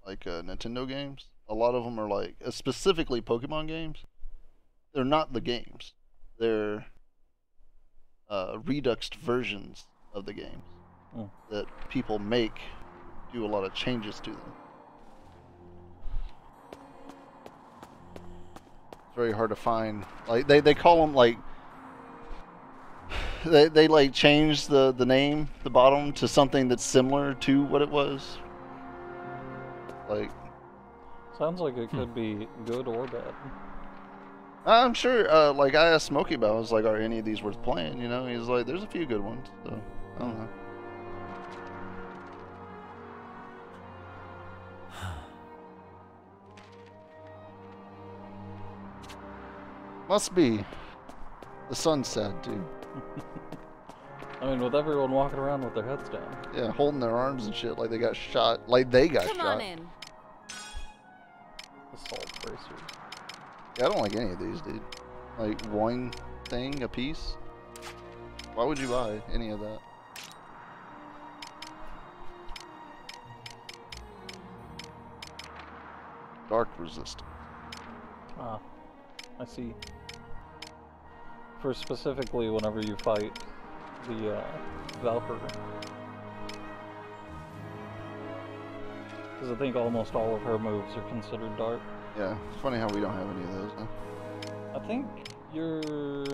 like Nintendo games. A lot of them are like, specifically Pokemon games, they're not the games. They're reduxed versions of the games that people make, do a lot of changes to them. It's very hard to find. Like they call them like, they like change the name, the bottom, to something that's similar to what it was. Like... sounds like it could be good or bad. I'm sure, like, I asked Smokey about it. I was like, are any of these worth playing, you know? He's like, there's a few good ones, so, I don't know. Must be. The sun's sad, too. I mean, with everyone walking around with their heads down. Yeah, holding their arms and shit like they got shot. Like they got shot. Come on in. Yeah, I don't like any of these, dude. Like one thing a piece. Why would you buy any of that? Dark resistant. Ah, I see. For specifically whenever you fight the Valkyrie. Because I think almost all of her moves are considered dark. Yeah, it's funny how we don't have any of those, huh? I think you're...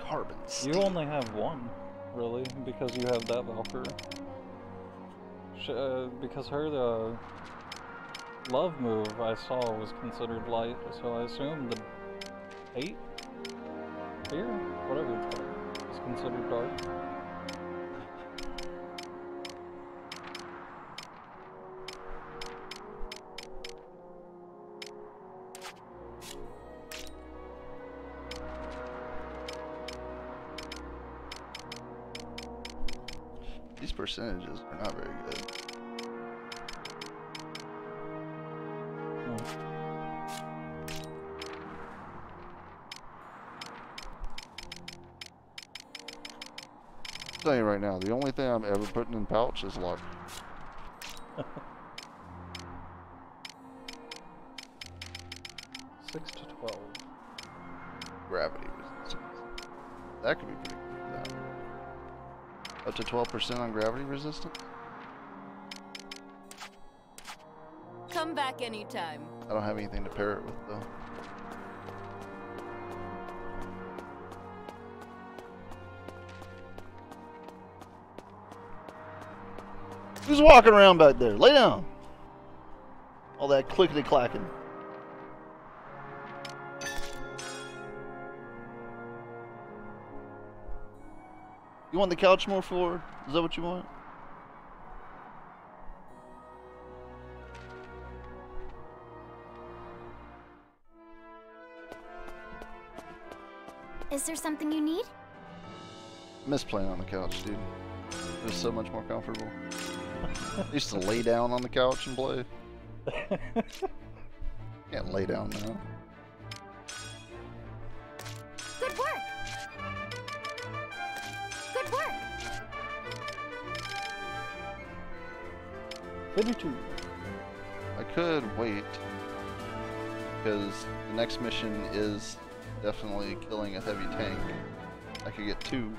Carbon Steel. You only have one, really, because you have that Valkyrie. Because her, the... love move I saw was considered light, so I assume the 8 here, whatever it's called, is considered dark. These percentages are not very good. I'll tell you right now, the only thing I'm ever putting in pouch is luck. Gravity resistance. That could be pretty good. Yeah. Up to 12% on gravity resistance. Come back anytime. I don't have anything to pair it with though. Who's walking around back there? Lay down. All that clickety-clacking. You want the couch more forward? Is that what you want? Is there something you need? I miss playing on the couch, dude. It was so much more comfortable. I used to lay down on the couch and play. Can't lay down now. Good work. Good work. 52. I could wait because the next mission is definitely killing a heavy tank. I could get 2.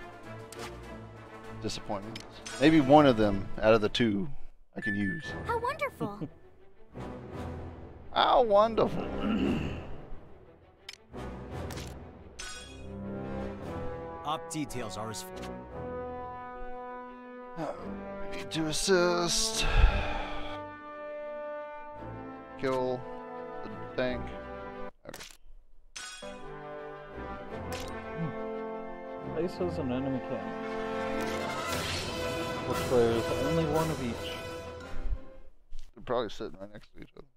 Disappointments. Maybe one of them out of the 2 I can use. How wonderful! How wonderful! Op details are as. We need to assist. Kill the tank. Okay. Aces and enemy camp. Which players only one of each. They're probably sitting right next to each other.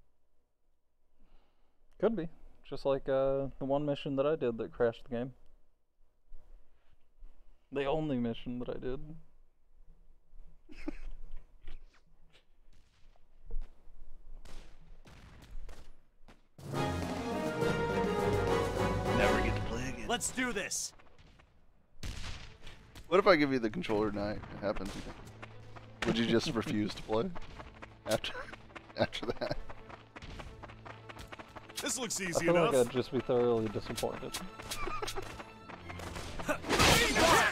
Could be. Just like the one mission that I did that crashed the game. The only mission that I did. Never get to play again. Let's do this! What if I give you the controller tonight? It happens again. Would you just refuse to play after that? This looks easy enough. I feel like I'd just be thoroughly disappointed.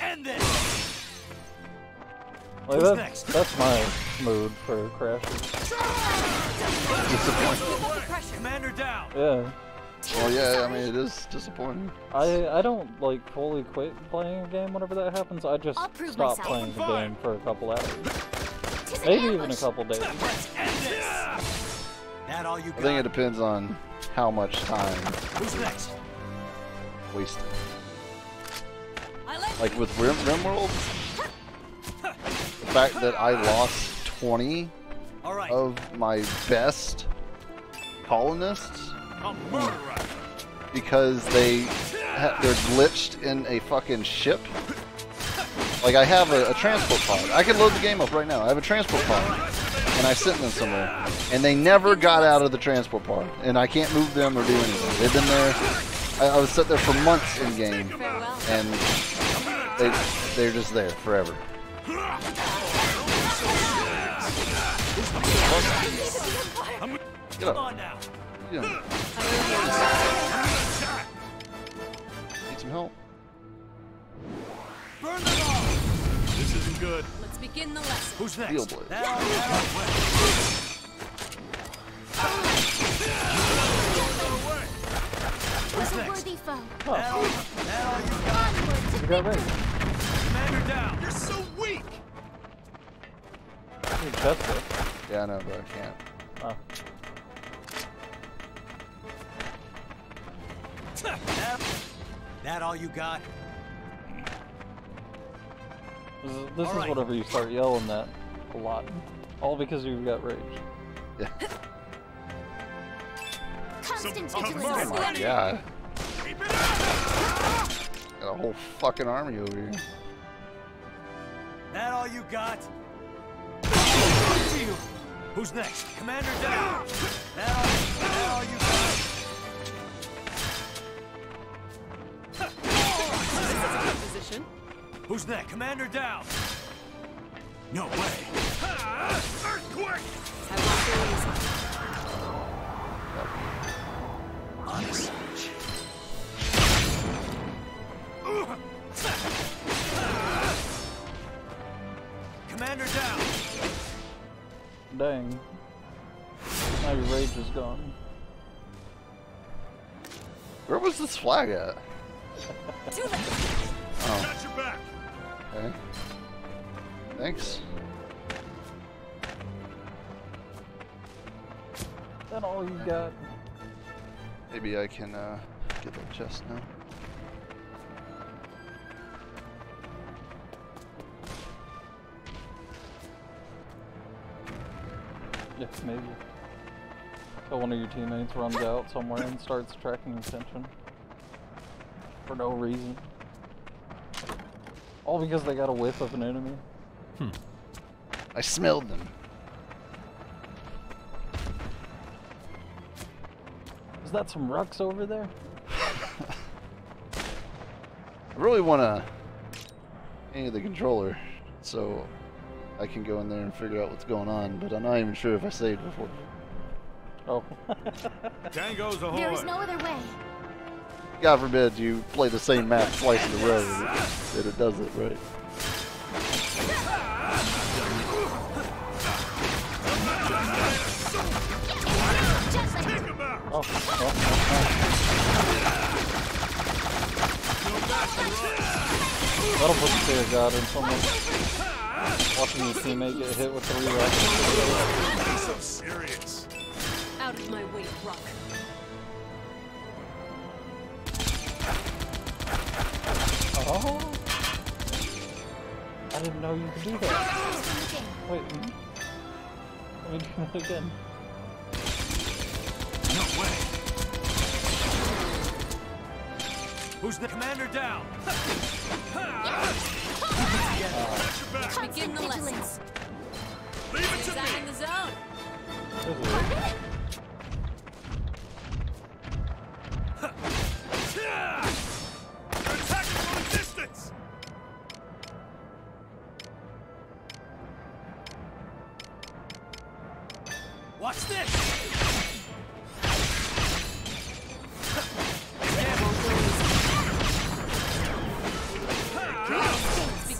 End this. Like that's my mood for crashing. Disappointed. Commander down. Yeah. Well, yeah, I mean, it is disappointing. I don't, like, fully quit playing a game whenever that happens. I just stop playing the game for a couple hours. Maybe even a couple days. I think it depends on how much time wasted. Like, with RimWorld, the fact that I lost 20 of my best colonists... because they're glitched in a fucking ship. Like I have a transport pod. I can load the game up right now. I have a transport pod. and I sent them somewhere, and they never got out of the transport park, and I can't move them or do anything. They've been there. I was set there for months in game, and they're just there forever. Get up. Get up. Need some help? Burn them all. This isn't good. Let's begin the lesson. Who's next? Steel blade. Who's next? Worthy foe. Commander down. You're so weak. I need Tesla. Yeah, I know, but I can't. Oh. That all you got? This is whatever you start yelling at a lot. All because you've got rage. Yeah. Oh my god. Got a whole fucking army over here. That all you got? Who's next? Commander down! That all you got? Who's that? Commander down! No way! Earthquake! On a switch. Commander down! Dang. My rage is gone. Where was this flag at? Too late. Oh. Got your back. Okay. Thanks. Is that all you got? Maybe I can get that chest now. Yes, maybe. So one of your teammates runs out somewhere and starts attracting attention. For no reason. All because they got a whiff of an enemy. Hmm. I smelled them. Is that some rucks over there? I really want to aim the controller so I can go in there and figure out what's going on, but I'm not even sure if I saved before. Oh. Tango's ahoy. There is no other way. God forbid you play the same map twice in a row that it does it right. That'll put the fear of God in someone watching your teammate get hit with 3 rockets. So serious. Out of my way, rock. Oh! I didn't know you could do that. Wait, let me do that again. No way! Who's the commander down? Begin the lessons. Leave it to me. In the zone. Watch this!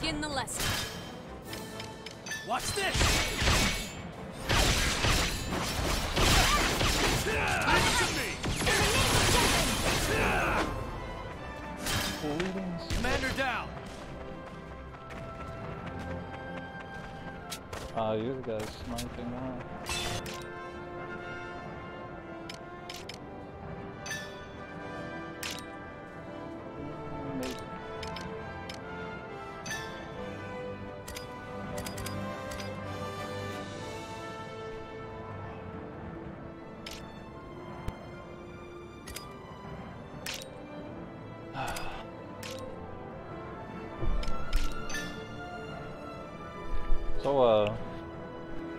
Begin the lesson. Watch this! Commander down! Ah, you're the guy sniping out.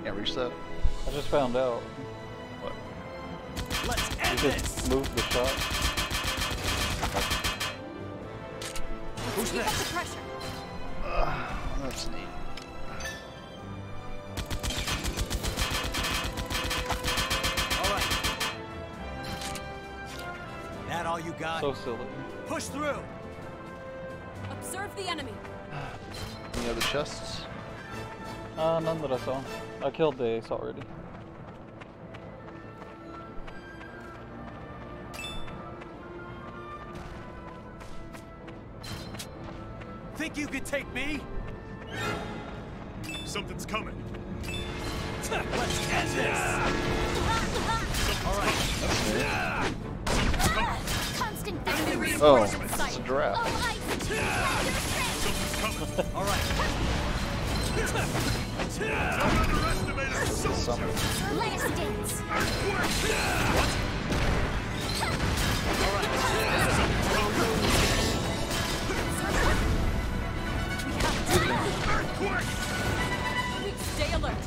Can't reach that. I just found out. What? Let's end you just this. Moved the shot. Who's next? That's neat. All right. That all you got? So silly. Push through. Observe the enemy. Any other chests? None that I saw. I killed the ace already. Think you could take me? Something's coming. Let's end this. All right. Constant victory. Oh, it's a draft. Something's coming. All right. Don't underestimate our soldiers. Last dance. Earthquake! Stay alert.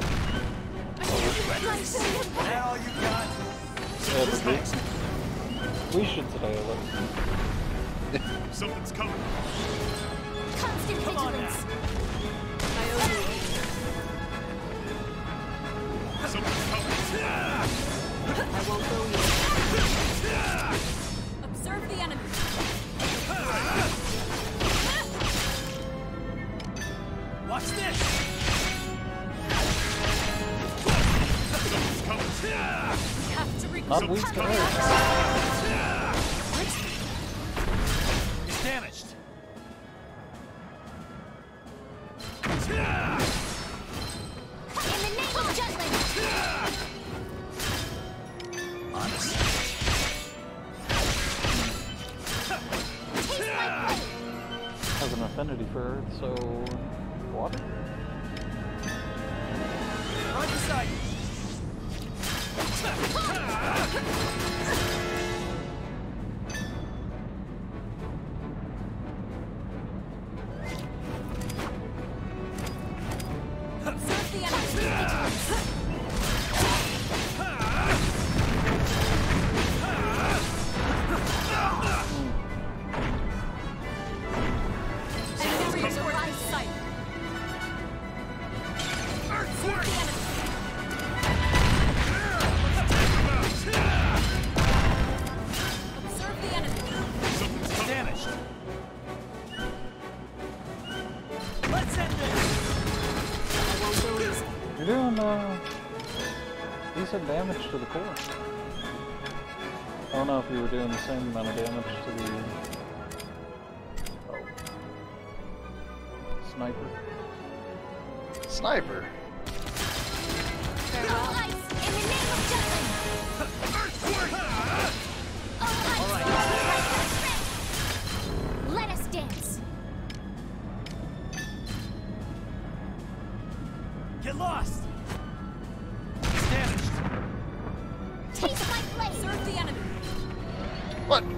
Now you got. We should stay alert. Something's coming. Constant vigilance. I won't go yet. Observe the enemy. Watch this. We have to reach It's damaged. Affinity for earth, so water. Right beside you. Damage to the core. I don't know if you were doing the same amount of damage to the sniper. All right. Let us dance. Get lost. What? Oh.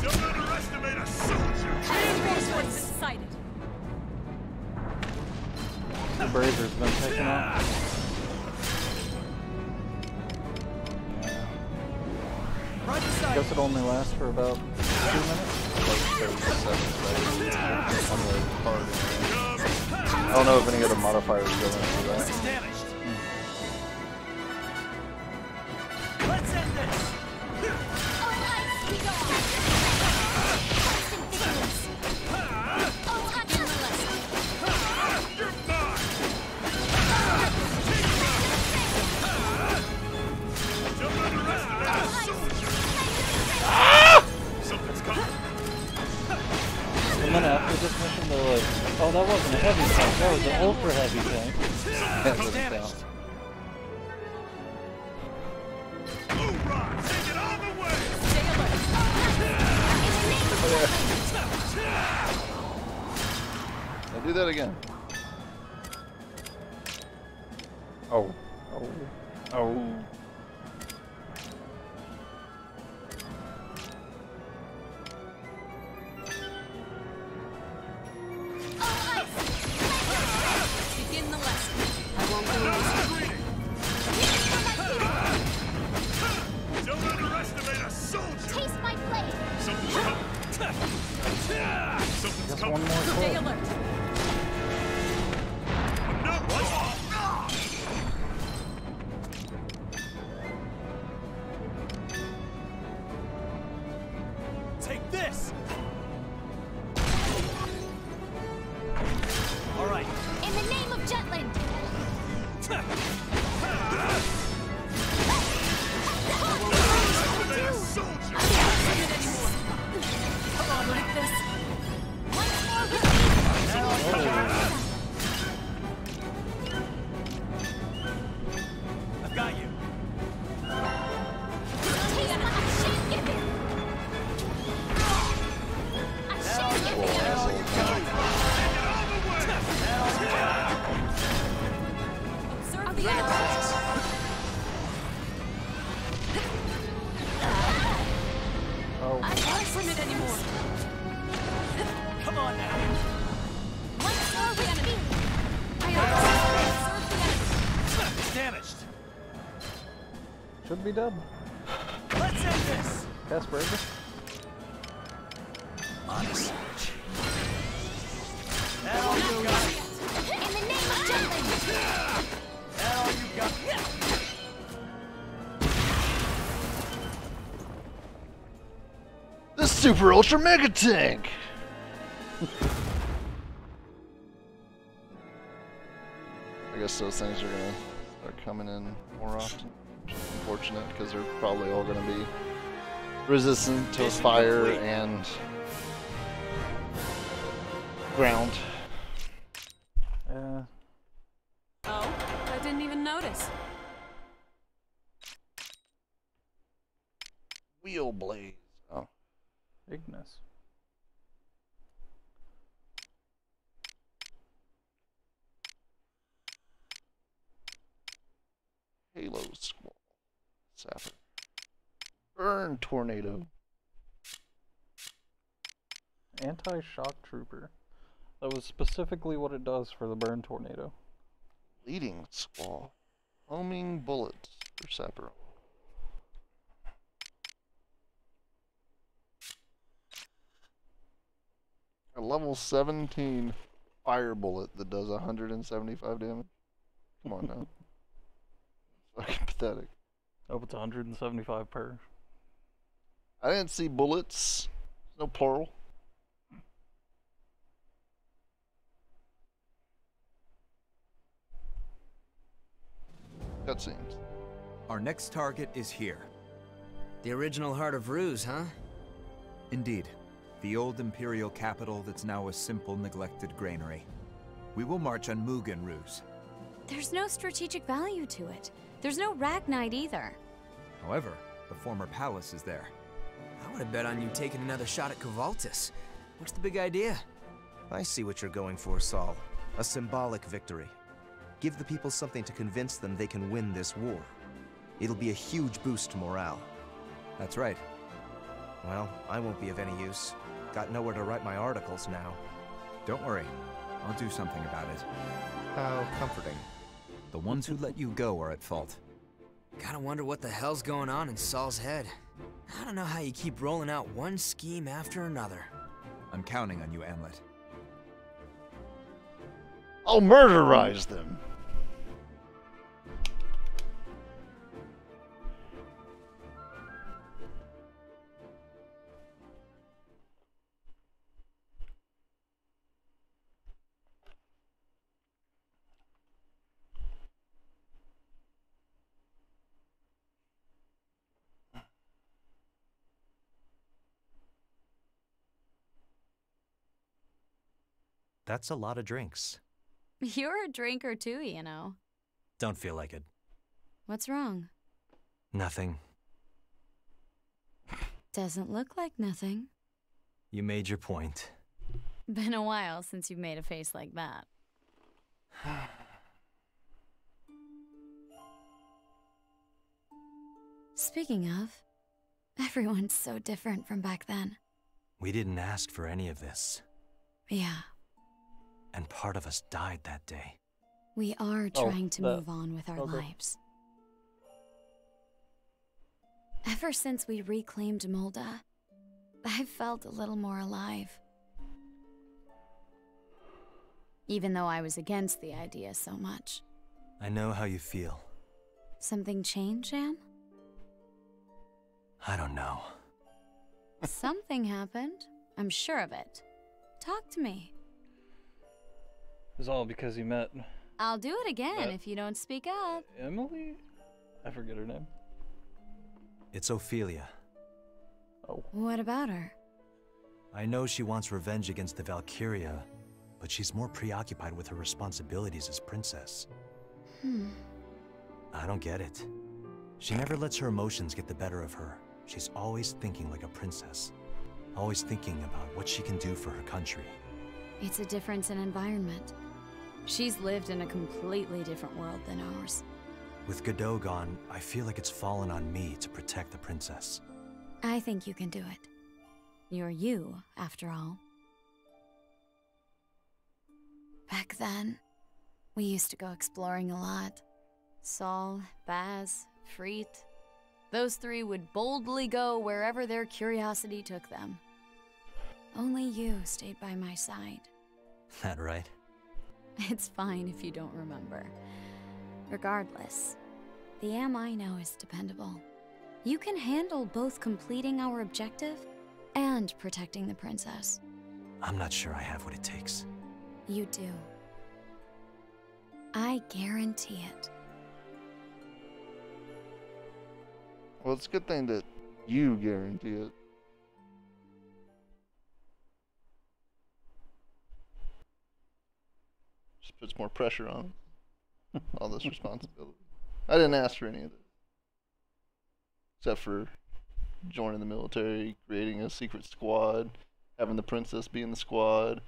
Don't underestimate a soldier. Decided. The Brazer's been taken off. I guess it only lasts for about 2 minutes. I don't know if any other modifiers go into that. Let's end this. Oh, that wasn't a heavy tank, that was an ultra heavy tank. That was damaged. Take it all the way! Stay alert. Now do that again. Oh. Oh. Should be done. Let's end this. That's brave. Honest. Hell you got it. In the name of Jalen. Hell you got it. The Super Ultra Mega Tank. I guess those things are gonna start coming in more often. Unfortunate, because they're probably all going to be resistant to fire and ground. Oh, I didn't even notice. Wheel blaze. Oh, Ignis. Halo Squall. Sapper. Burn Tornado. Anti-shock trooper. That was specifically what it does for the Burn Tornado. Leading Squall. Homing bullets for Sapper. A level 17 fire bullet that does 175 damage. Come on now. Fucking pathetic. I hope it's 175 per. I didn't see bullets. There's no plural. Cutscenes. Our next target is here. The original heart of Ruse, huh? Indeed. The old Imperial capital that's now a simple, neglected granary. We will march on Mugen, Ruse. There's no strategic value to it. There's no Ragnite either. However, the former palace is there. I would have bet on you taking another shot at Kvaltis. What's the big idea? I see what you're going for, Saul. A symbolic victory. Give the people something to convince them they can win this war. It'll be a huge boost to morale. That's right. Well, I won't be of any use. Got nowhere to write my articles now. Don't worry. I'll do something about it. How comforting. The ones who let you go are at fault. Gotta wonder what the hell's going on in Saul's head. I don't know how you keep rolling out one scheme after another. I'm counting on you, Amlet. I'll murderize them. That's a lot of drinks. You're a drinker too, you know. Don't feel like it. What's wrong? Nothing. Doesn't look like nothing. You made your point. Been a while since you've made a face like that. Speaking of, everyone's so different from back then. We didn't ask for any of this. Yeah. And part of us died that day. We are trying to move on with our lives. Ever since we reclaimed Molda, I've felt a little more alive. Even though I was against the idea so much. I know how you feel. Something changed, Anne? I don't know. Something happened. I'm sure of it. Talk to me. It was all because you met... I'll do it again if you don't speak up. Emily? I forget her name. It's Ophelia. Oh. What about her? I know she wants revenge against the Valkyria, but she's more preoccupied with her responsibilities as princess. I don't get it. She never lets her emotions get the better of her. She's always thinking like a princess. Always thinking about what she can do for her country. It's a difference in environment. She's lived in a completely different world than ours. With Godot gone, I feel like it's fallen on me to protect the princess. I think you can do it. You're you, after all. Back then, we used to go exploring a lot. Sol, Baz, Freet. Those three would boldly go wherever their curiosity took them. Only you stayed by my side. That right? It's fine if you don't remember. Regardless, the Am I know is dependable. You can handle both completing our objective and protecting the princess. I'm not sure I have what it takes. You do. I guarantee it. Well, it's a good thing that you guarantee it. Just puts more pressure on all this responsibility. I didn't ask for any of this. Except for joining the military, creating a secret squad, having the princess be in the squad.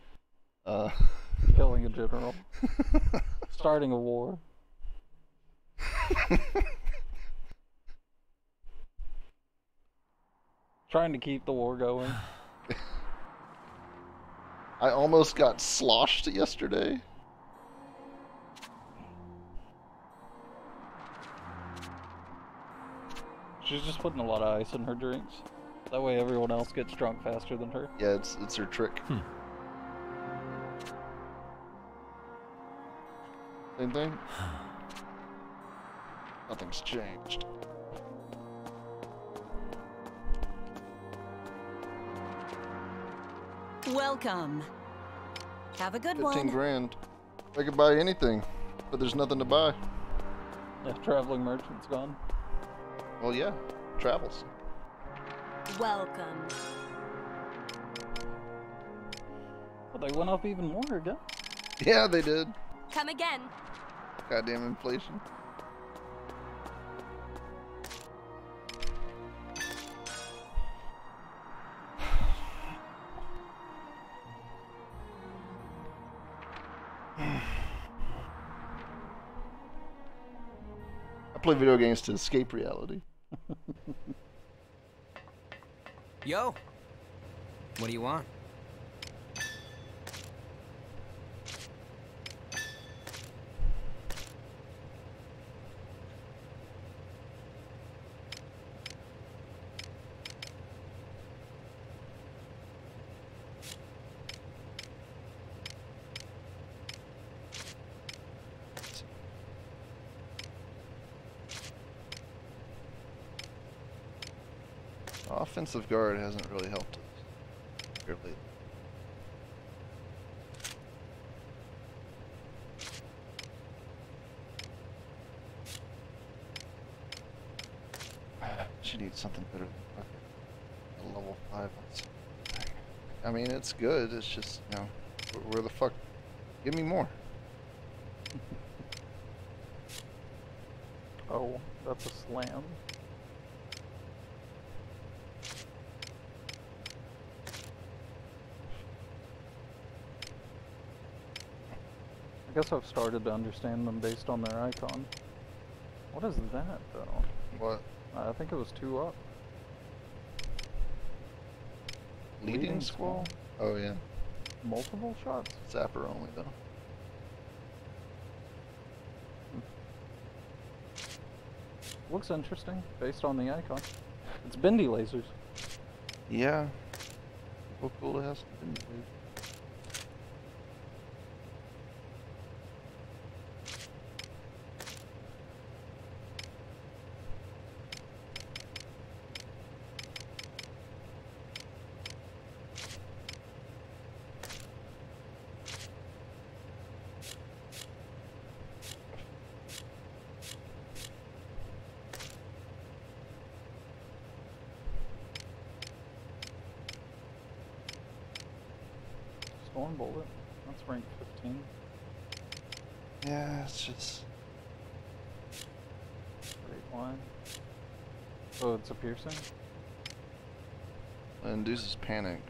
Killing a general. Starting a war. Trying to keep the war going. I almost got sloshed yesterday. She's just putting a lot of ice in her drinks. That way everyone else gets drunk faster than her. Yeah, it's her trick. Same thing? Nothing's changed. Welcome. Have a good one. 15 grand. I could buy anything, but there's nothing to buy. Yeah, traveling merchant's gone. Well, yeah, travels. Welcome. Well, they went up even more again. Yeah, they did. Come again. Goddamn inflation. Play video games to escape reality. Yo, what do you want? Offensive guard hasn't really helped us here lately. She needs something better than a level 5. I mean, it's good. It's just, you know, where the fuck? Give me more. Oh, that's a slam. I guess I've started to understand them based on their icon. What is that, though? What? I think it was 2 up. Leading squall? Oh yeah. Multiple shots? Zapper only though. Looks interesting, based on the icon. It's bendy lasers. Yeah. Look cool to have some bendy lasers. Storm bullet. That's rank 15. Yeah, it's just straight line. Oh, it's a piercing. It induces panic.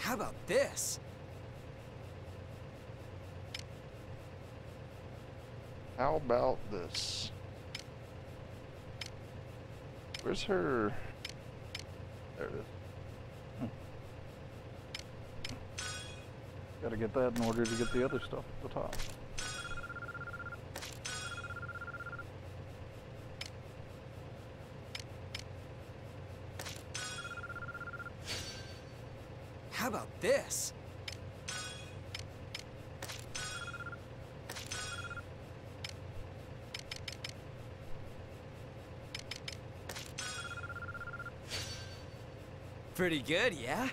How about this? How about this? Where's her? There it is. Gotta get that in order to get the other stuff at the top. How about this? Pretty good, yeah?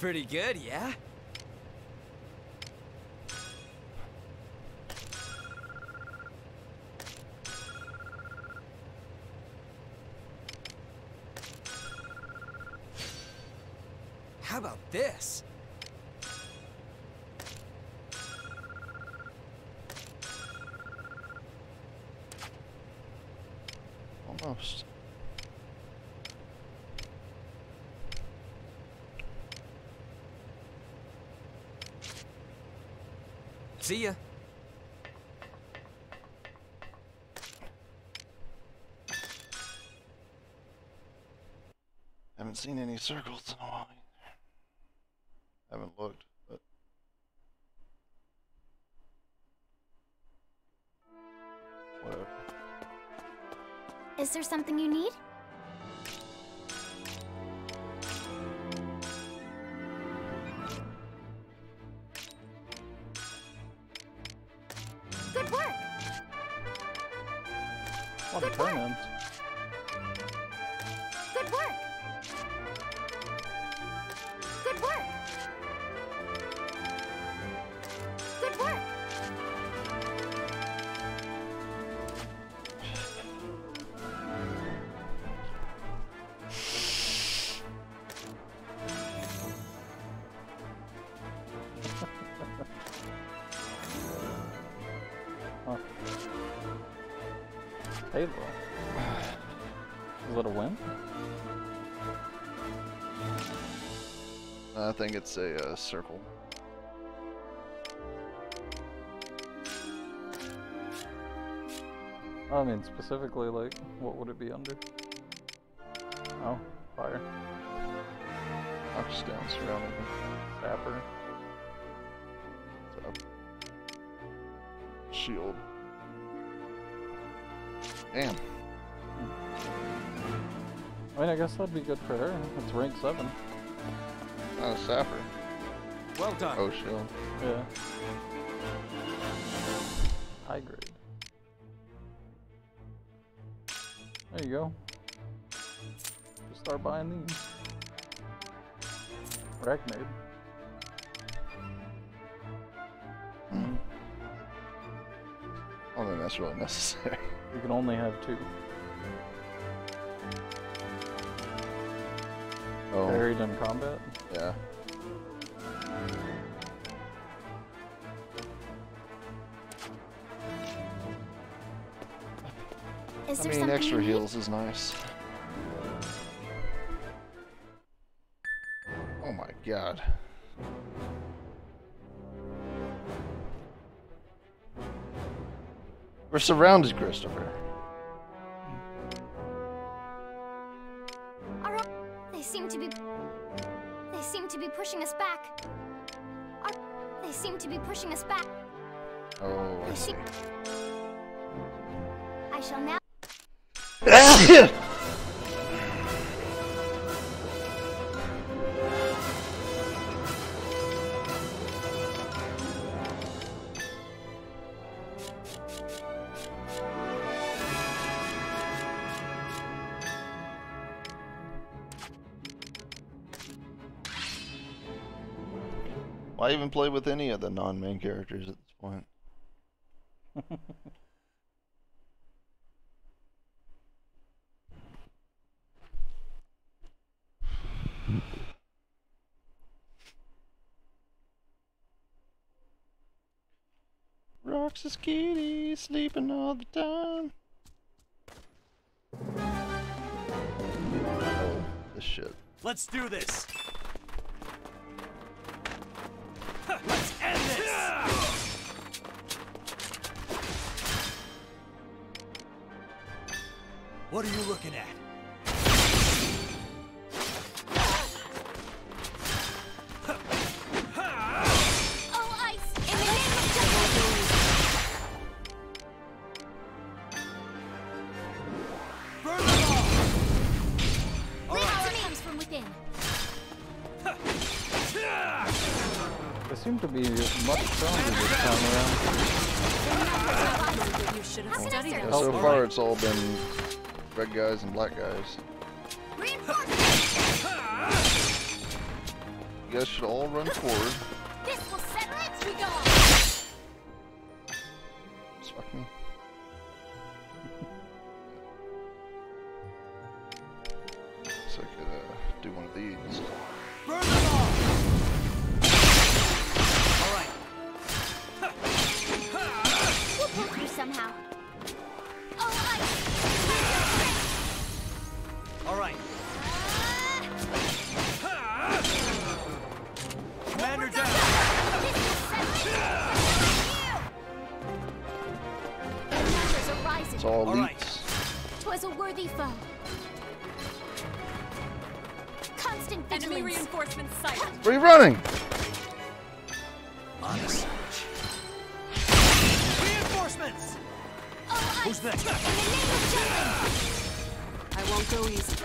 Pretty good, yeah? How about this? Almost. See ya. Haven't seen any circles in a while. Haven't looked, but whatever. Is there something you need? Good work. What a turn-in. Good work. Good work. Halo. Is it a win? I think it's a circle. I mean, specifically, like, what would it be under? Oh, fire. I'm just down surrounding. Sapper. Up. Shield. Damn. I mean, I guess that'd be good for her. It's rank 7. Oh, Sapper. Well done. Oh, shield. Yeah. High grade. There you go. Just start buying these. Ragnade. I don't think that's really necessary. You can only have 2. Oh. Buried in combat? Yeah. I mean, extra heals is nice. Oh my god. We're surrounded, Christopher. They seem to be pushing us back. They seem to be pushing us back. Oh, I see. I shall now. Why even play with any of the non-main characters at this point? Roxas kitty, sleeping all the time. Oh, this shit. Let's do this! Let's end this! What are you looking at? Seem to be much stronger this time around. So far, it's all been red guys and black guys. You guys should all run forward. Suck me. Guess I could do one of these. Somehow. All right. Commander down. It's all leaks. 'Twas a worthy foe. Constant vigilance. Enemy reinforcements sighted. Where are you running? Honest. Who's next? In the name of justice! I won't go easy.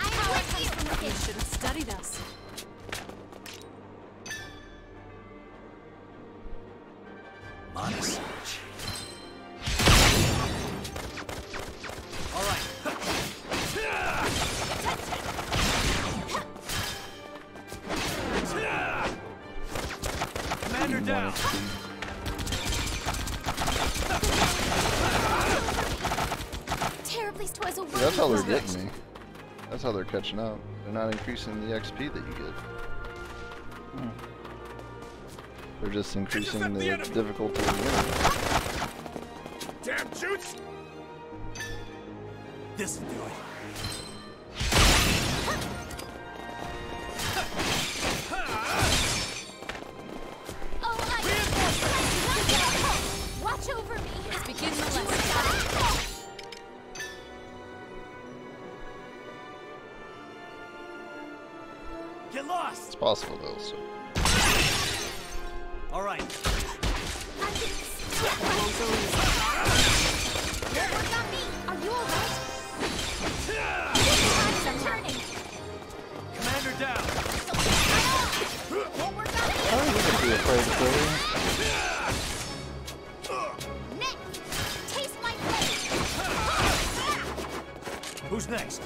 I am with you! You should have studied us. Honest. Alright. Commander down! Yeah, that's how they're getting me. That's how they're catching up. They're not increasing the XP that you get. Hmm. They're just increasing the difficulty of winning. Damn, shoots! This'll do it. Lost. It's possible though, so. Alright. Are you alright? Commander down. I wouldn't be afraid of killing. Next! Taste my blade! Who's next?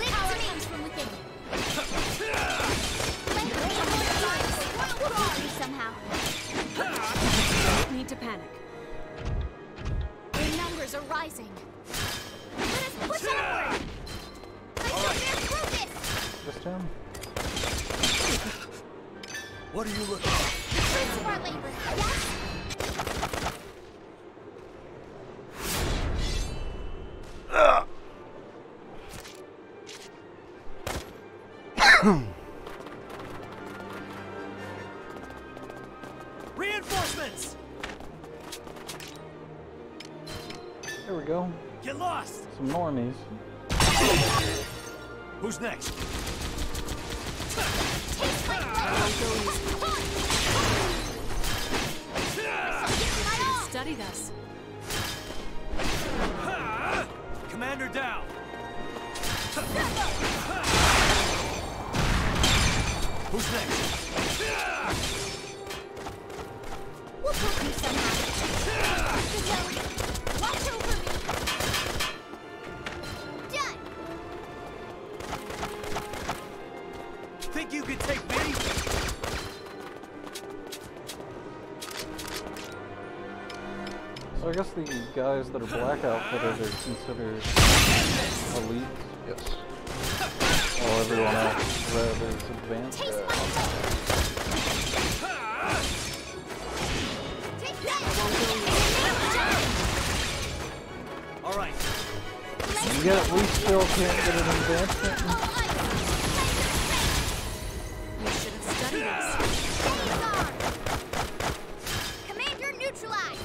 Power comes from within. Somehow. Don't need to panic. Their numbers are rising. Let us push onward. This time. What are you looking at? The fruits of our labor. Yes. Reinforcements! There we go. Get lost! Some normies. Who's next? Studied us. Commander down. Who's next? We'll put me somehow. Watch over me. Done. Think you could take me? So I guess the guys that are black outfitted are considered elite. Yes. While everyone else is advanced. Alright. Yet we still can't get an advancement. You should have studied us. Commander neutralized.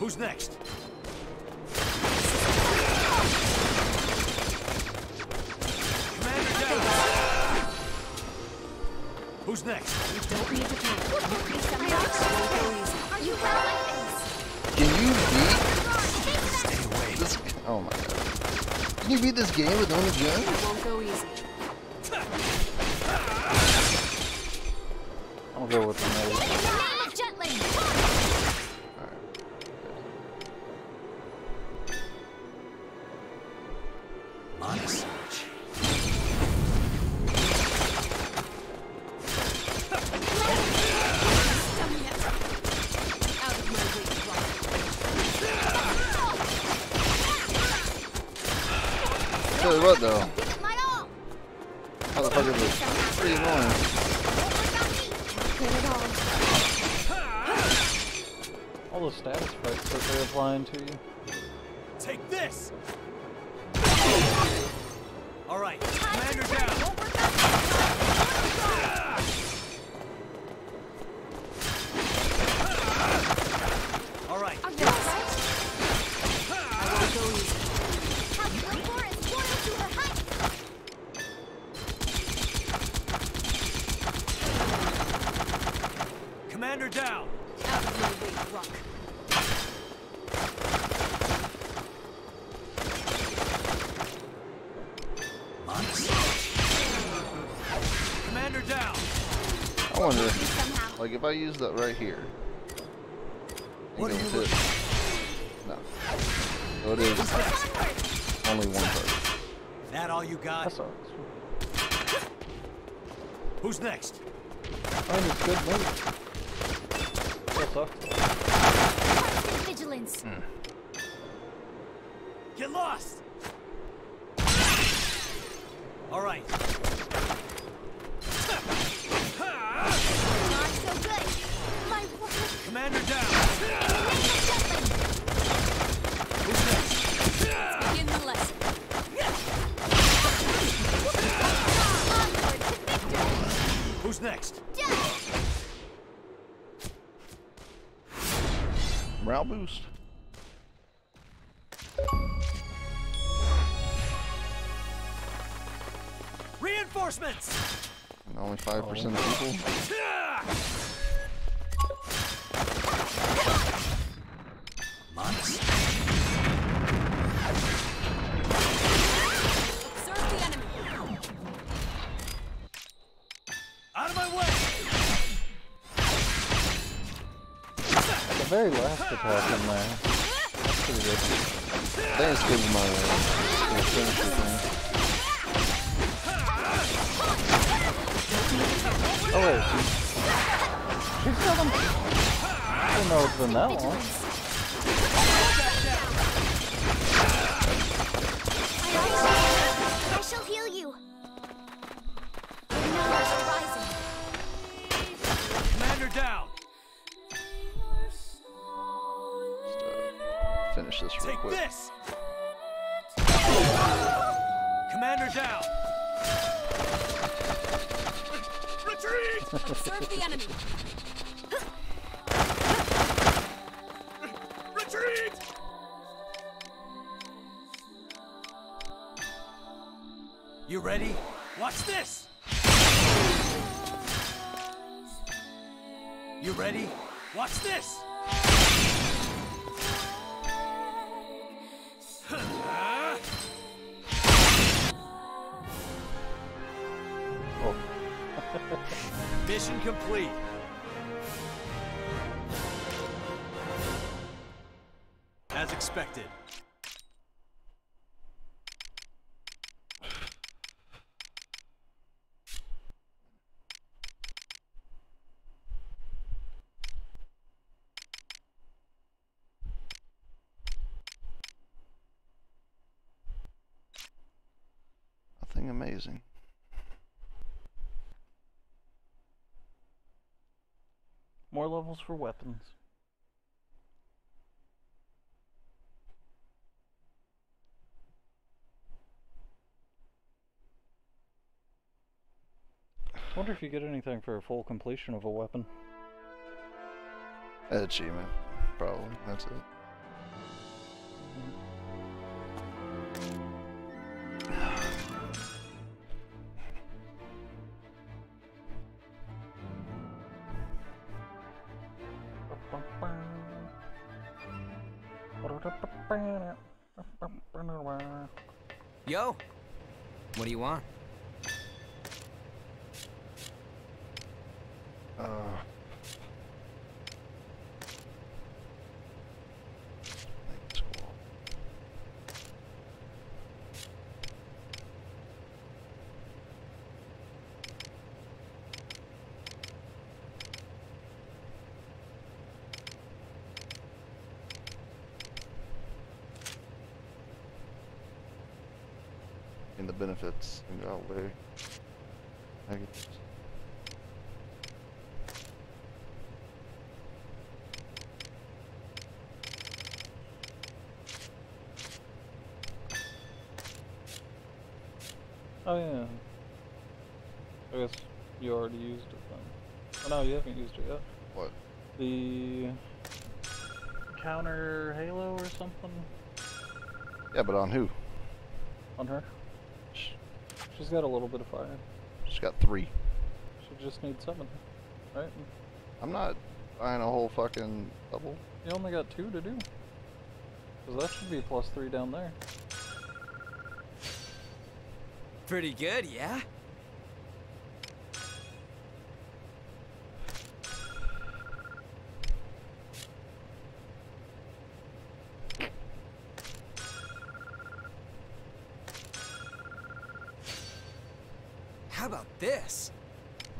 Who's next? Commander down! Who's next? You don't need to do. Are you well like this? Can you beat? Stay away. This... Oh my god. Can you beat this game with only guns? It won't go easy. I'll go with the name of Jetling. Tell you what though, motherfucker was pretty annoying. All the status perks that they're applying to you. Take this! Alright, commander down! Alright, I won't go easy. Commander down! Out of your way, Rock. Commander down! I wonder, like, if I use that right here. What is it? No. So it is only one target. That all you got? That's all. Who's next? Oh, good move. Well, vigilance. Mm. Get lost. All right. Not so good. My commander down. Who's next? Let's begin the lesson. Onward to victory. Who's next? Morale boost. Reinforcements. And only 5% of people. Monks. Serve the enemy. Out of my way. Very last attack in there. That's pretty good. That is good in my thing. Oh wait. Who's got him? I don't know it's been that long. I shall heal you. Commander down. Finish this real quick. Take this! Commander down! Retreat! Serve the enemy! Retreat! You ready? Watch this! You ready? Watch this! Mission complete. As expected. Nothing amazing. More levels for weapons. I wonder if you get anything for a full completion of a weapon. Achievement, probably. That's it. Yo, what do you want? The benefits and outweigh negatives. Oh yeah. I guess you already used it then. Oh no, you haven't used it yet. What? The counter halo or something? Yeah, but on who? On her. She's got a little bit of fire. She's got 3. She just needs 7, right? I'm not buying a whole fucking double. You only got 2 to do. Cause that should be +3 down there. Pretty good, yeah?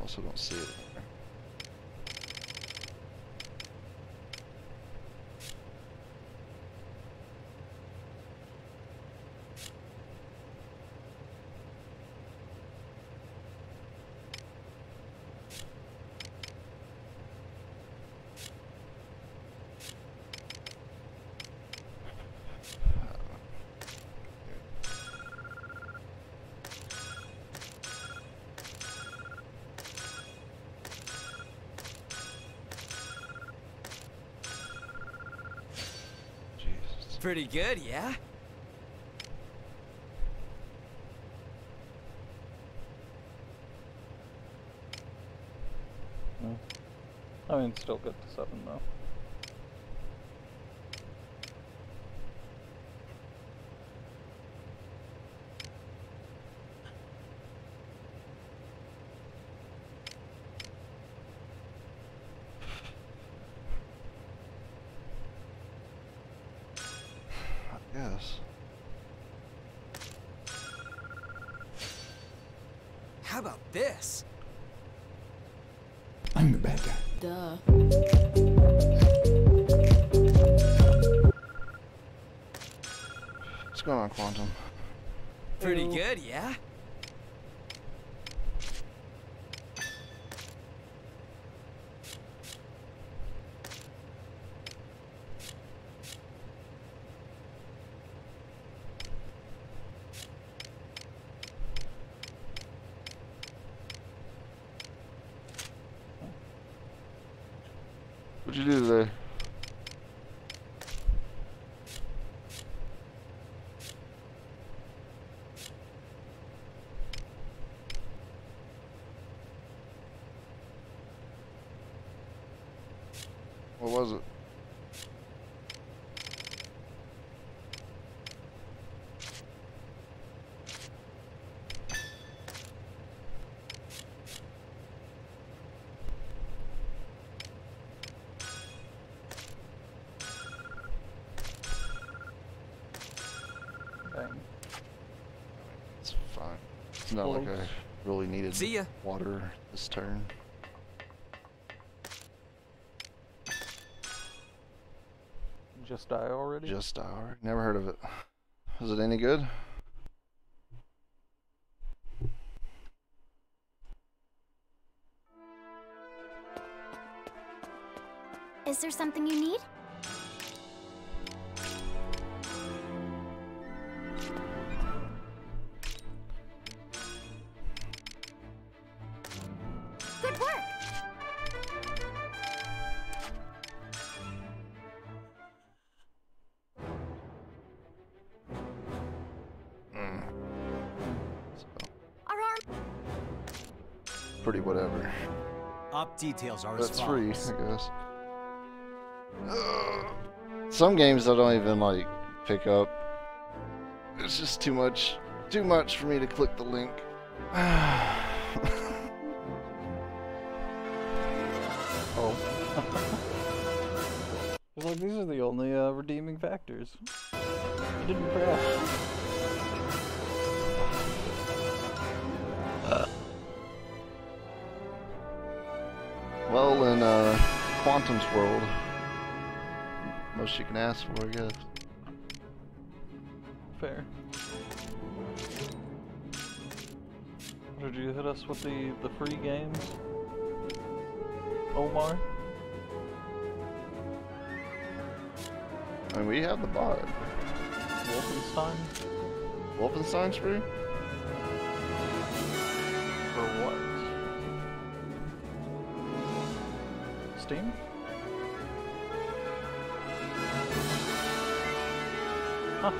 Also don't see it. Pretty good, yeah? Mm. I mean, still good to 7 though. What's going on, Quantum? Pretty good, yeah? What'd you do today? Not like I really needed water this turn. Just Die already? Just Die already. Never heard of it. Is it any good? Is there something you need? Pretty whatever. Op details are that's free, I guess. Some games I don't even like pick up. It's just too much for me to click the link. Oh. It's like these are the only redeeming factors. It didn't crash. Well, in Quantum's world, most you can ask for, I guess. Fair. Did you hit us with the free games, Omar? I mean, we have the bot. Wolfenstein? Wolfenstein's free? For what? Steam? Huh.